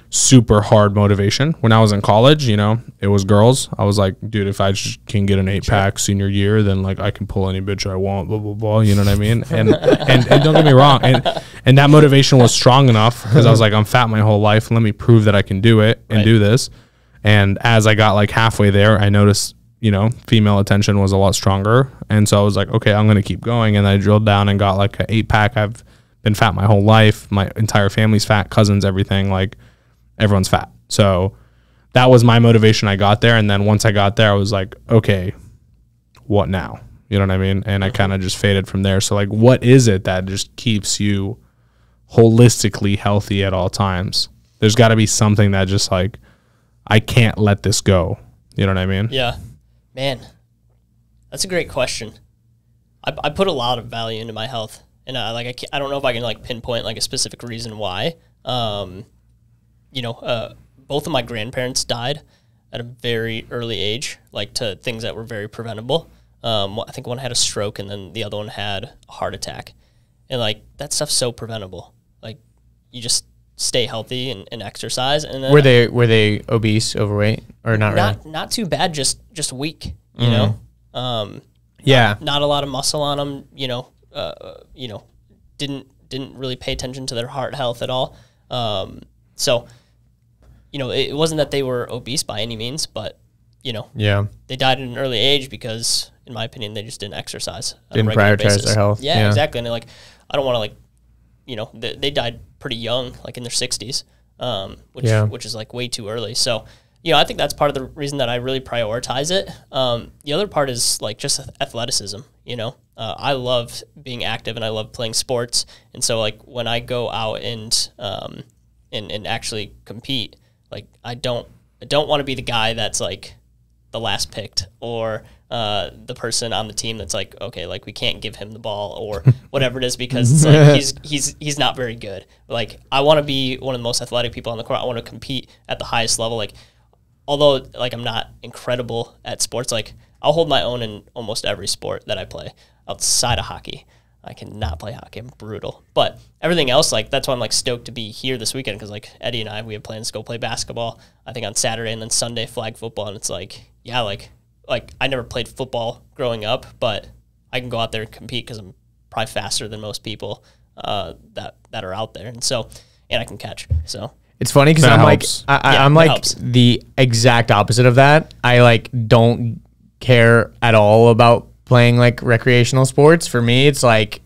super hard motivation. When I was in college, you know, it was girls. I was like, dude, if I just can get an 8-pack senior year, then like I can pull any bitch I want, blah, blah, blah. You know what I mean? And don't get me wrong. And that motivation was strong enough because I was like, I'm fat my whole life. Let me prove that I can do it and do this. And as I got like halfway there, I noticed, you know, female attention was a lot stronger. And so I was like, okay, I'm going to keep going. And I drilled down and got like an 8-pack. I've been fat my whole life. My entire family's fat, cousins, everything, like, everyone's fat. So that was my motivation. I got there. And then once I got there, I was like, okay, what now? You know what I mean? And I kind of just faded from there. So like, what is it that just keeps you holistically healthy at all times. There's got to be something that just like, I can't let this go. You know what I mean? Yeah, man, that's a great question. I put a lot of value into my health, and I don't know if I can like pinpoint like a specific reason why. Both of my grandparents died at a very early age, like to things that were very preventable. I think one had a stroke and then the other one had a heart attack. And like that stuff's so preventable. Like you just stay healthy and exercise. And then were they obese, overweight, or not really? Not too bad, just weak, you know. Yeah, not a lot of muscle on them, you know. Didn't really pay attention to their heart health at all. So, you know, it wasn't that they were obese by any means, but you know, yeah, they died at an early age because, in my opinion, they just didn't exercise. Didn't prioritize their health. Yeah, exactly. And they're like, I don't want to like, you know, they died pretty young, like in their 60s, which is like way too early. So, you know, I think that's part of the reason that I really prioritize it. The other part is like just athleticism, you know. I love being active and I love playing sports. And so like when I go out and actually compete, like I don't want to be the guy that's like the last picked or the person on the team that's like, okay, like we can't give him the ball or whatever it is because it's like he's not very good. Like I want to be one of the most athletic people on the court. I want to compete at the highest level. Like although like I'm not incredible at sports, like I'll hold my own in almost every sport that I play outside of hockey. I cannot play hockey. I'm brutal. But everything else, like that's why I'm like stoked to be here this weekend because like Eddie and I, we have plans to go play basketball, I think on Saturday, and then Sunday flag football. And it's like, yeah, like I never played football growing up, but I can go out there and compete because I'm probably faster than most people that are out there. And so, and I can catch. So it's funny because I'm helps. Like, I'm like helps. The exact opposite of that. I like don't care at all about playing like recreational sports. For me, it's like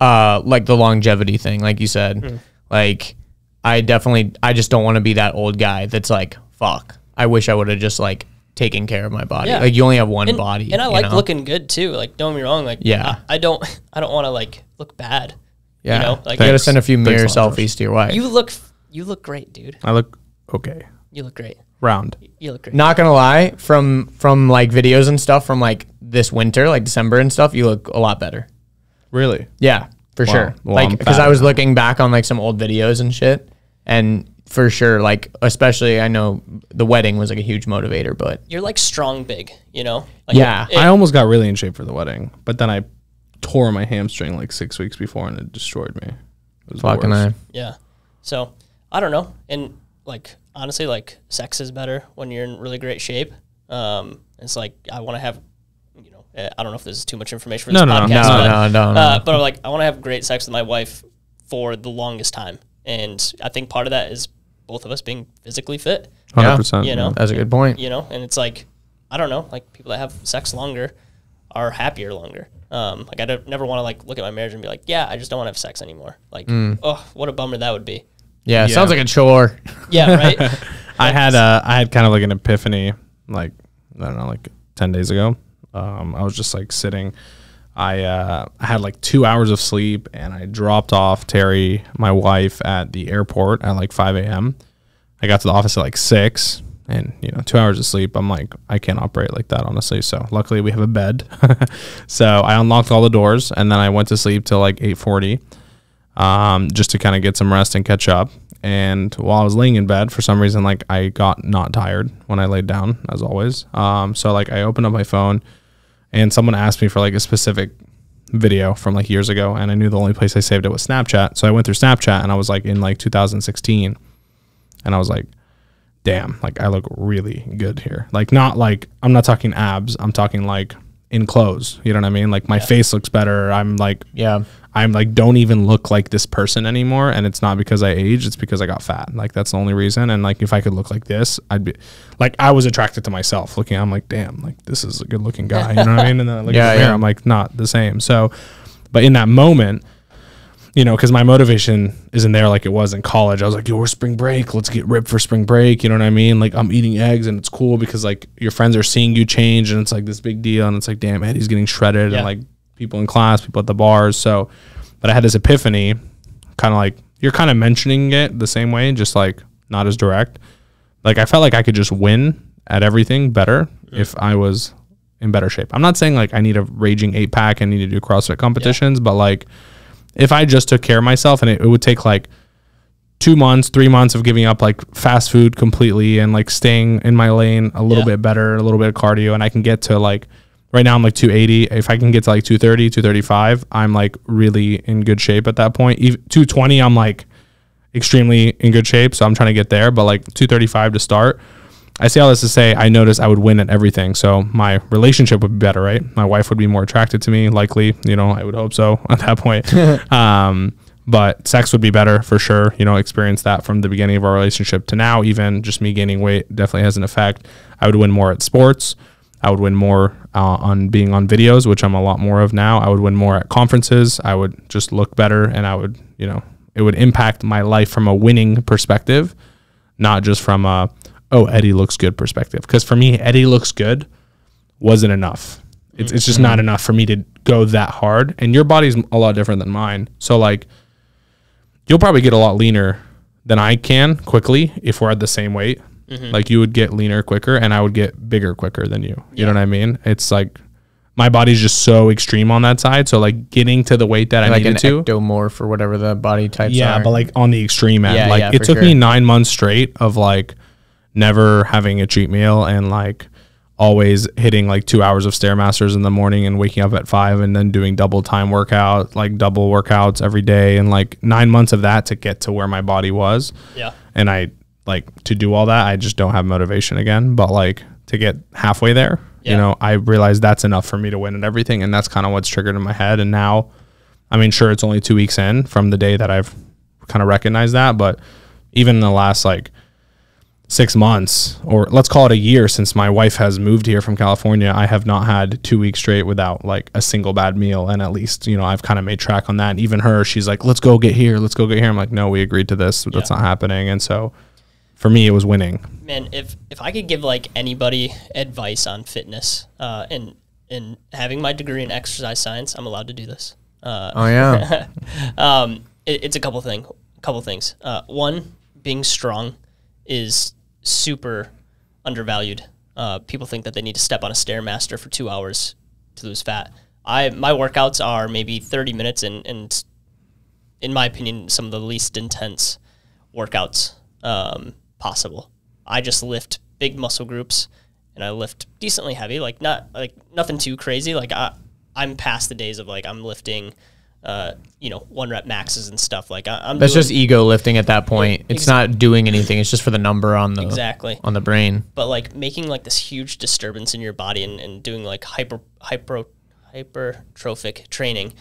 the longevity thing, like you said. Like I just don't want to be that old guy that's like, fuck, I wish I would have just like taken care of my body. Like you only have one body, and I like looking good too. Like don't get me wrong, like I don't want to like look bad. Yeah, you know, like you gotta send a few mirror selfies to your wife. You look great, dude. I look okay. You look great. Round. You look great. Not gonna lie, from like videos and stuff from like this winter, like December and stuff, you look a lot better. Really? Yeah, for sure. Well, like because I was looking back on like some old videos and shit, and for sure, like especially I know the wedding was like a huge motivator, but you're like strong, big, you know? Like, yeah, I almost got really in shape for the wedding, but then I tore my hamstring like 6 weeks before, and it destroyed me. It was fucking worse. Yeah. So I don't know, and like. Honestly, like sex is better when you're in really great shape. It's like I want to have, you know, I don't know if this is too much information for this podcast. No. But I'm like, I want to have great sex with my wife for the longest time, and I think part of that is both of us being physically fit. 100%. You know, that's a good point. You know, and it's like, I don't know, like people that have sex longer are happier longer. Like I don't, never want to like look at my marriage and be like, yeah, I just don't want to have sex anymore. Like, oh, what a bummer that would be. Yeah, it sounds like a chore. Yeah, right? I had kind of like an epiphany, like, I don't know, like 10 days ago. I was just like sitting. I had like 2 hours of sleep, and I dropped off Terry, my wife, at the airport at like 5 a.m. I got to the office at like 6, and, you know, 2 hours of sleep. I'm like, I can't operate like that, honestly. So luckily we have a bed. So I unlocked all the doors, and then I went to sleep till like 8:40. Just to kind of get some rest and catch up. And while I was laying in bed, for some reason, like I got not tired when I laid down, as always. So like I opened up my phone, and someone asked me for like a specific video from like years ago, and I knew the only place I saved it was Snapchat. So I went through Snapchat, and I was like in like 2016, and I was like, damn, like I look really good here. Like not like, I'm not talking abs, I'm talking like in clothes, you know what I mean? Like my face looks better. I'm like, don't even look like this person anymore. And it's not because I aged, it's because I got fat. Like, that's the only reason. And like, if I could look like this, I'd be like, I was attracted to myself looking, I'm like, damn, like this is a good looking guy. You know what I mean? And then I look in the mirror, I'm like, not the same. So, but in that moment, you know, cause my motivation isn't there like it was in college. I was like, yo, we're spring break. Let's get ripped for spring break. You know what I mean? Like I'm eating eggs, and it's cool because like your friends are seeing you change, and it's like this big deal. And it's like, damn, Eddie's getting shredded and like, people in class, people at the bars. So, but I had this epiphany, kind of like you're kind of mentioning it the same way, just like not as direct. Like I felt like I could just win at everything better if I was in better shape. I'm not saying like I need a raging 8-pack, I need to do CrossFit competitions, but like if I just took care of myself, and it would take like 2 months, 3 months of giving up like fast food completely and like staying in my lane a little bit better, a little bit of cardio, and I can get to like, right now I'm like 280. If I can get to like 230, 235, I'm like really in good shape at that point. Even 220, I'm like extremely in good shape. So I'm trying to get there, but like 235 to start. I say all this to say, I noticed I would win at everything. So my relationship would be better, right? My wife would be more attracted to me, likely, you know, I would hope so at that point. But sex would be better for sure. You know, experience that from the beginning of our relationship to now, even just me gaining weight definitely has an effect. I would win more at sports. I would win more on being on videos, which I'm a lot more of now. I would win more at conferences. I would just look better, and I would, you know, it would impact my life from a winning perspective, not just from a, oh, Eddie looks good perspective. Because for me, Eddie looks good wasn't enough. It's just not enough for me to go that hard. And your body's a lot different than mine. So like, you'll probably get a lot leaner than I can quickly if we're at the same weight. Like you would get leaner quicker, and I would get bigger quicker than you. You know what I mean? It's like my body's just so extreme on that side. So like getting to the weight that I needed to. Like an ectomorph or whatever the body types are. Yeah, but like on the extreme end. Yeah, like it took me 9 months straight of like never having a cheat meal and like always hitting like 2 hours of Stairmasters in the morning and waking up at 5 and then doing double time workout, like double workouts every day, and like 9 months of that to get to where my body was. Yeah. And I like to do all that. I just don't have motivation again, but like to get halfway there, you know, I realized that's enough for me to win at everything. And that's kind of what's triggered in my head. And now, I mean, sure, it's only 2 weeks in from the day that I've kind of recognized that, but even in the last like 6 months, or let's call it a year, since my wife has moved here from California, I have not had 2 weeks straight without like a single bad meal. And at least, you know, I've kind of made track on that. And even her, she's like, let's go get here. Let's go get here. I'm like, no, we agreed to this. That's not happening. And so for me, it was winning. Man, if I could give like anybody advice on fitness, and having my degree in exercise science, I'm allowed to do this. It's a couple things. One, being strong is super undervalued. People think that they need to step on a Stairmaster for 2 hours to lose fat. My workouts are maybe 30 minutes and in my opinion, some of the least intense workouts possible. I just lift big muscle groups and I lift decently heavy, like not like nothing too crazy. Like I'm past the days of like I'm lifting you know, 1-rep maxes and stuff. Like that's just ego lifting at that point. It's not doing anything. It's just for the number on the on the brain. But like making like this huge disturbance in your body and doing like hypertrophic training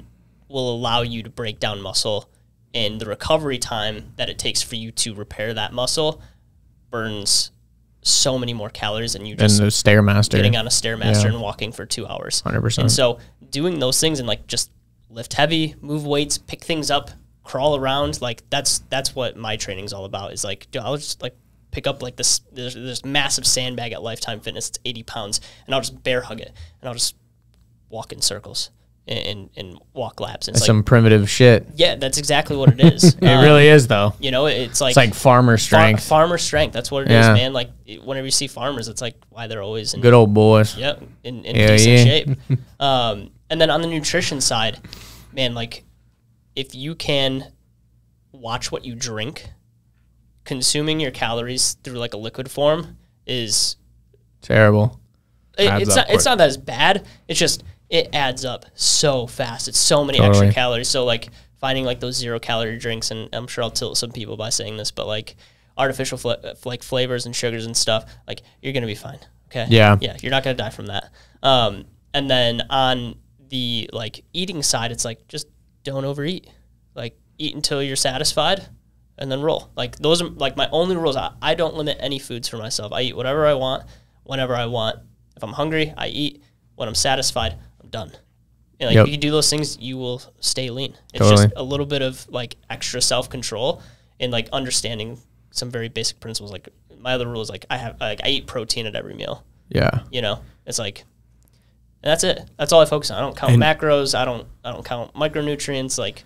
will allow you to break down muscle, and the recovery time that it takes for you to repair that muscle burns so many more calories than you just the Stairmaster, getting on a Stairmaster and walking for 2 hours. 100%. And so doing those things and like just lift heavy, move weights, pick things up, crawl around. Like that's what my training's all about, is like, dude, I'll just like pick up like this, there's massive sandbag at Lifetime Fitness. It's 80 pounds and I'll just bear hug it and I'll just walk in circles and walk laps. It's like, some primitive shit. Yeah, that's exactly what it is. It really is though. You know, it's like farmer strength. Farmer strength. That's what it is, man. Like whenever you see farmers, it's like why they're always in good old boys. Yeah, in decent shape. And then on the nutrition side, man, like if you can watch what you drink, consuming your calories through like a liquid form is terrible. It's not that it's bad. It's just it adds up so fast. It's so many extra calories. So like finding like those 0-calorie drinks, and I'm sure I'll tilt some people by saying this, but like artificial like flavors and sugars and stuff, like you're going to be fine. Okay. Yeah. Yeah. You're not going to die from that. And then on the like eating side, it's like, just don't overeat, like eat until you're satisfied and then roll. Like those are like my only rules. I don't limit any foods for myself. I eat whatever I want, whenever I want. If I'm hungry, I eat. When I'm satisfied, done. And like if you do those things, you will stay lean. It's just a little bit of like extra self-control and like understanding some very basic principles. Like my other rule is like I eat protein at every meal. Yeah. You know, it's like, and that's it. That's all I focus on. I don't count macros. I don't count micronutrients. Like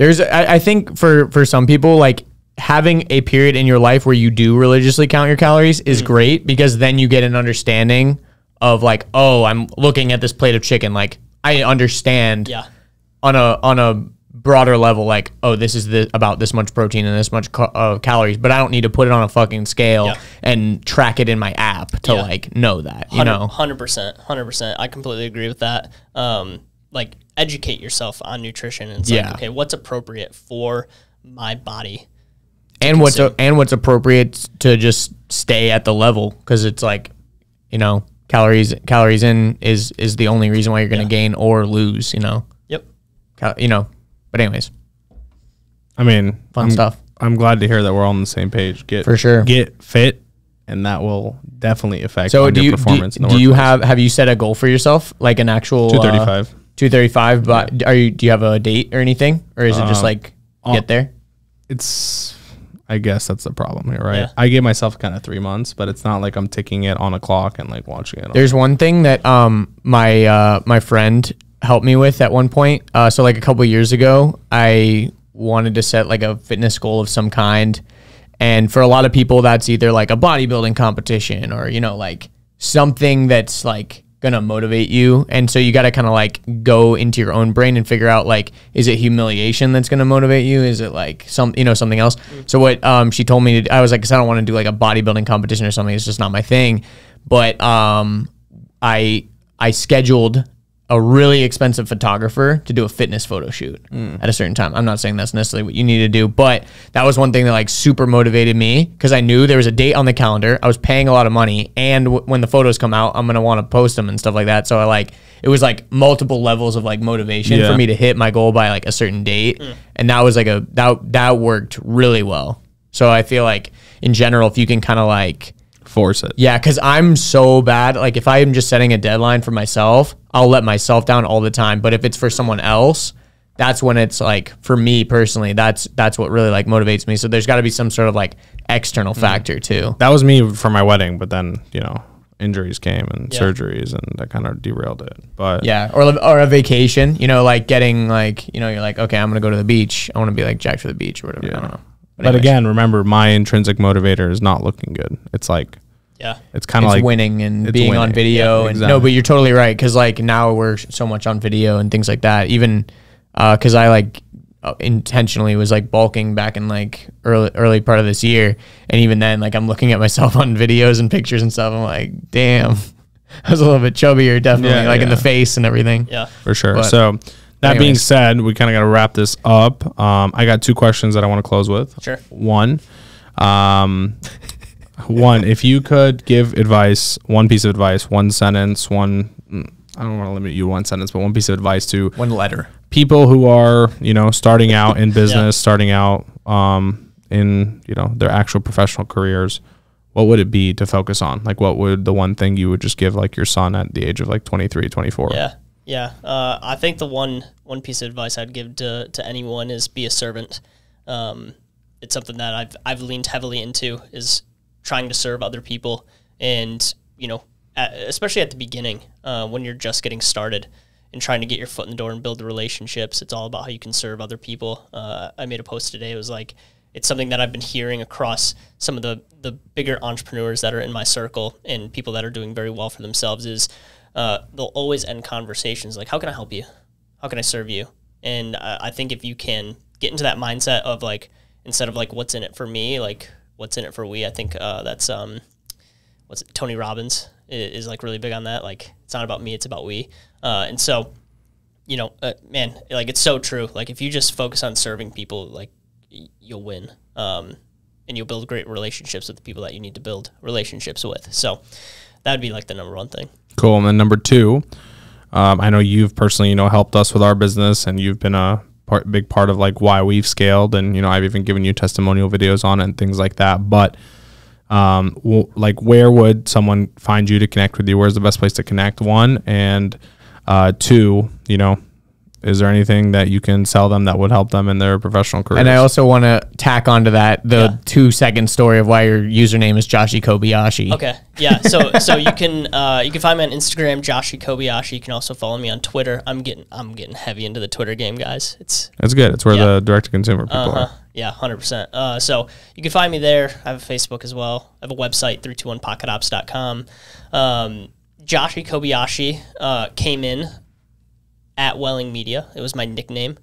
There's, I think for some people, like having a period in your life where you do religiously count your calories is great, because then you get an understanding of like, oh, I'm looking at this plate of chicken. Like I understand on a broader level, like, oh, this is about this much protein and this much calories, but I don't need to put it on a fucking scale and track it in my app to like know that, you know? 100%. I completely agree with that. Like educate yourself on nutrition and it's like, okay, what's appropriate for my body and consume. what's appropriate to just stay at the level. Cause it's like, you know, calories in is the only reason why you're going to gain or lose, you know? Yep. You know, but anyways, I mean, fun stuff. I'm glad to hear that we're all on the same page. Get fit, and that will definitely affect your performance. Have you set a goal for yourself, like an actual 235? 235. But do you have a date or anything, or is it just like get there? I guess that's the problem here, right? Yeah. I gave myself kind of 3 months, but it's not like I'm ticking it on a clock and like watching it. There's one thing that my friend helped me with at one point. So like a couple of years ago, I wanted to set like a fitness goal of some kind. And for a lot of people, that's either like a bodybuilding competition or, you know, like something that's like going to motivate you. And so you got to kind of like go into your own brain and figure out like, is it humiliation that's going to motivate you? Is it like something else? So what she told me to do, I was like, cause I don't want to do like a bodybuilding competition or something. It's just not my thing. But I scheduled a really expensive photographer to do a fitness photo shoot at a certain time. I'm not saying that's necessarily what you need to do, but that was one thing that like super motivated me, because I knew there was a date on the calendar. I was paying a lot of money, and when the photos come out, I'm going to want to post them and stuff like that. So it was like multiple levels of like motivation for me to hit my goal by like a certain date. And that was like that worked really well. So I feel like in general, if you can kind of like force it. Yeah, because I'm so bad. Like if I am just setting a deadline for myself, I'll let myself down all the time. But if it's for someone else, that's when it's like, for me personally, that's what really like motivates me. So there's got to be some sort of like external factor too. That was me for my wedding, but then, you know, injuries came and surgeries, and that kind of derailed it. But yeah, or a vacation, you know, like getting like, you know, you're like, okay, I'm going to go to the beach. I want to be like jacked for the beach or whatever. Yeah. I don't know. But again, remember, my intrinsic motivator is not looking good. It's like, it's kind of like winning and being on video. And no, but you're totally right. Cause like now we're so much on video and things like that. Even, cause I like intentionally was like bulking back in like early part of this year. And even then, like I'm looking at myself on videos and pictures and stuff. I'm like, damn, I was a little bit chubbier, definitely like in the face and everything. Yeah, for sure. But, so that being said, we kind of got to wrap this up. I got two questions that I want to close with. Sure. One, if you could give advice, one piece of advice, one sentence, I don't want to limit you to one sentence, but one piece of advice to one letter. People who are, you know, starting out in business, starting out in, you know, their actual professional careers, what would it be to focus on? Like, what would the one thing you would just give like your son at the age of like 23, 24? Yeah. Yeah, I think the one piece of advice I'd give to anyone is be a servant. It's something that I've leaned heavily into, is trying to serve other people, and you know, especially at the beginning when you're just getting started and trying to get your foot in the door and build the relationships. It's all about how you can serve other people. I made a post today. It was like, it's something that I've been hearing across some of the bigger entrepreneurs that are in my circle and people that are doing very well for themselves is. They'll always end conversations like, how can I help you? How can I serve you? And I think if you can get into that mindset of like, instead of like, what's in it for me? Like, what's in it for we? I think that's, Tony Robbins is like really big on that. Like, it's not about me, it's about we. And so, you know, man, like it's so true. Like if you just focus on serving people, like you'll win. And you'll build great relationships with the people that you need to build relationships with. So that'd be like the number one thing. Cool. And then number two, I know you've personally, you know, helped us with our business, and you've been a big part of like why we've scaled. And, you know, I've even given you testimonial videos on it and things like that. But like, where would someone find you to connect with you? Where's the best place to connect? One, and two, you know, Is there anything that you can sell them that would help them in their professional career? And I also want to tack onto that the 2-second story of why your username is Joshi Kobayashi. Okay. Yeah. So, you can find me on Instagram, Joshi Kobayashi. You can also follow me on Twitter. I'm getting heavy into the Twitter game, guys. It's good. It's where the direct to consumer people are. Yeah. 100%. So you can find me there. I have a Facebook as well. I have a website, 321pocketops.com. Joshi Kobayashi, came in at Welling Media. It was my nickname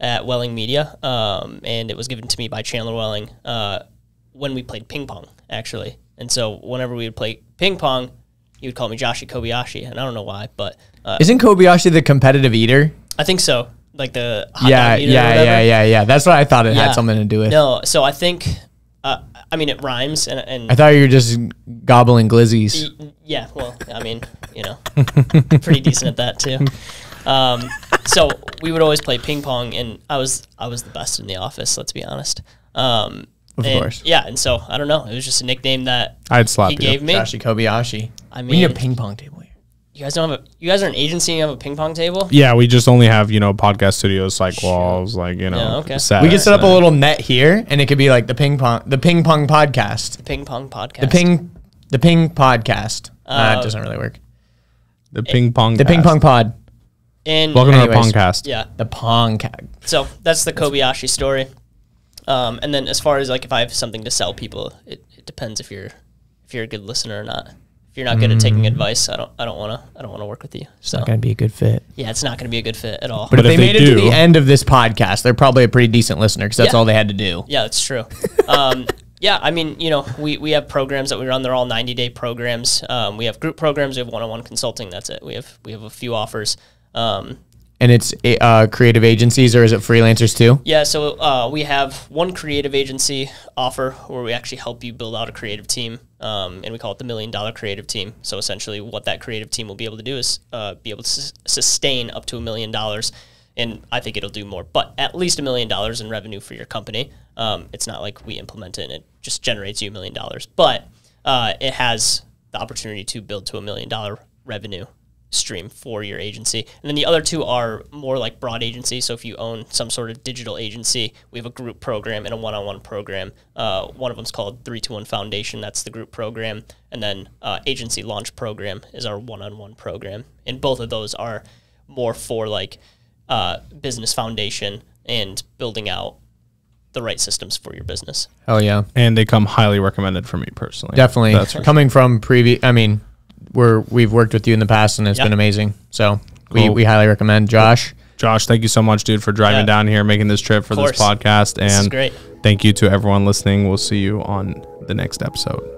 at Welling Media, and it was given to me by Chandler Welling when we played ping pong, actually. And so whenever we would play ping pong, he would call me Joshi Kobayashi, and I don't know why, but... Isn't Kobayashi the competitive eater? I think so. Like the hot dog eater or whatever. Yeah. That's what I thought it had something to do with. No, so I think... I mean, it rhymes, and I thought you were just gobbling glizzies. Yeah, well, I mean, you know, pretty decent at that too. So we would always play ping pong, and I was the best in the office. Let's be honest. Of course. Yeah, and so I don't know. It was just a nickname that he gave me. Joshi Kobayashi. I mean, we need a ping pong table here. You guys don't have a. You guys are an agency. And you have a ping pong table. Yeah, we just only have podcast studios, psych walls, sets. We can set up a little net here, and it could be like the ping pong podcast. It doesn't really work. The ping pong pod. And welcome to the Pongcast. Yeah, the Pongcast. So that's the Kobayashi story. And then as far as if I have something to sell people, it depends if you're a good listener or not. You're not good at taking advice. I don't want to work with you. So it's not going to be a good fit. Yeah, it's not going to be a good fit at all. But if they made it to the end of this podcast, they're probably a pretty decent listener because that's all they had to do. Yeah, that's true. Yeah, I mean, we have programs that we run. They're all 90-day programs. We have group programs. We have one-on-one consulting. That's it. We have a few offers. And it's creative agencies, or is it freelancers too? Yeah, so we have one creative agency offer where we actually help you build out a creative team, and we call it the $1 million creative team. So essentially what that creative team will be able to do is be able to sustain up to $1 million, and I think it'll do more, but at least $1 million in revenue for your company. It's not like we implement it and it just generates you $1 million, but it has the opportunity to build to $1 million revenue stream for your agency. And then the other two are more like broad agency. So if you own some sort of digital agency, we have a group program and a one-on-one program. One of them's called 321 Foundation. That's the group program. And then Agency Launch Program is our one-on-one program. And both of those are more for business foundation and building out the right systems for your business. Oh yeah. And they come highly recommended for me personally. Definitely. That's coming from previous, I mean, we've worked with you in the past, and it's been amazing. So we highly recommend. Josh, thank you so much, dude, for driving down here, making this trip for this podcast. And this is great. Thank you to everyone listening. We'll see you on the next episode.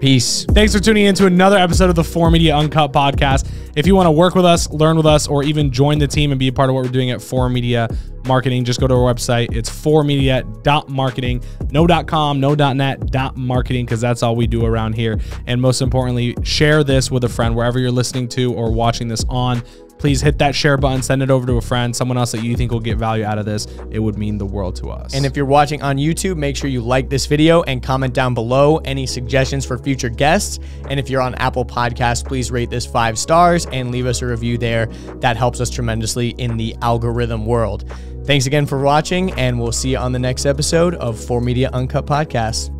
Peace. Thanks for tuning in to another episode of the 4Media Uncut podcast. If you want to work with us, learn with us, or even join the team and be a part of what we're doing at 4Media Marketing, just go to our website. It's 4media.marketing. No.com, no.net, .marketing, because that's all we do around here. And most importantly, share this with a friend wherever you're listening to or watching this on. Please hit that share button, send it over to a friend, someone else that you think will get value out of this. It would mean the world to us. And if you're watching on YouTube, make sure you like this video and comment down below any suggestions for future guests. And if you're on Apple Podcasts, please rate this 5 stars and leave us a review there. That helps us tremendously in the algorithm world. Thanks again for watching, and we'll see you on the next episode of 4Media Uncut Podcast.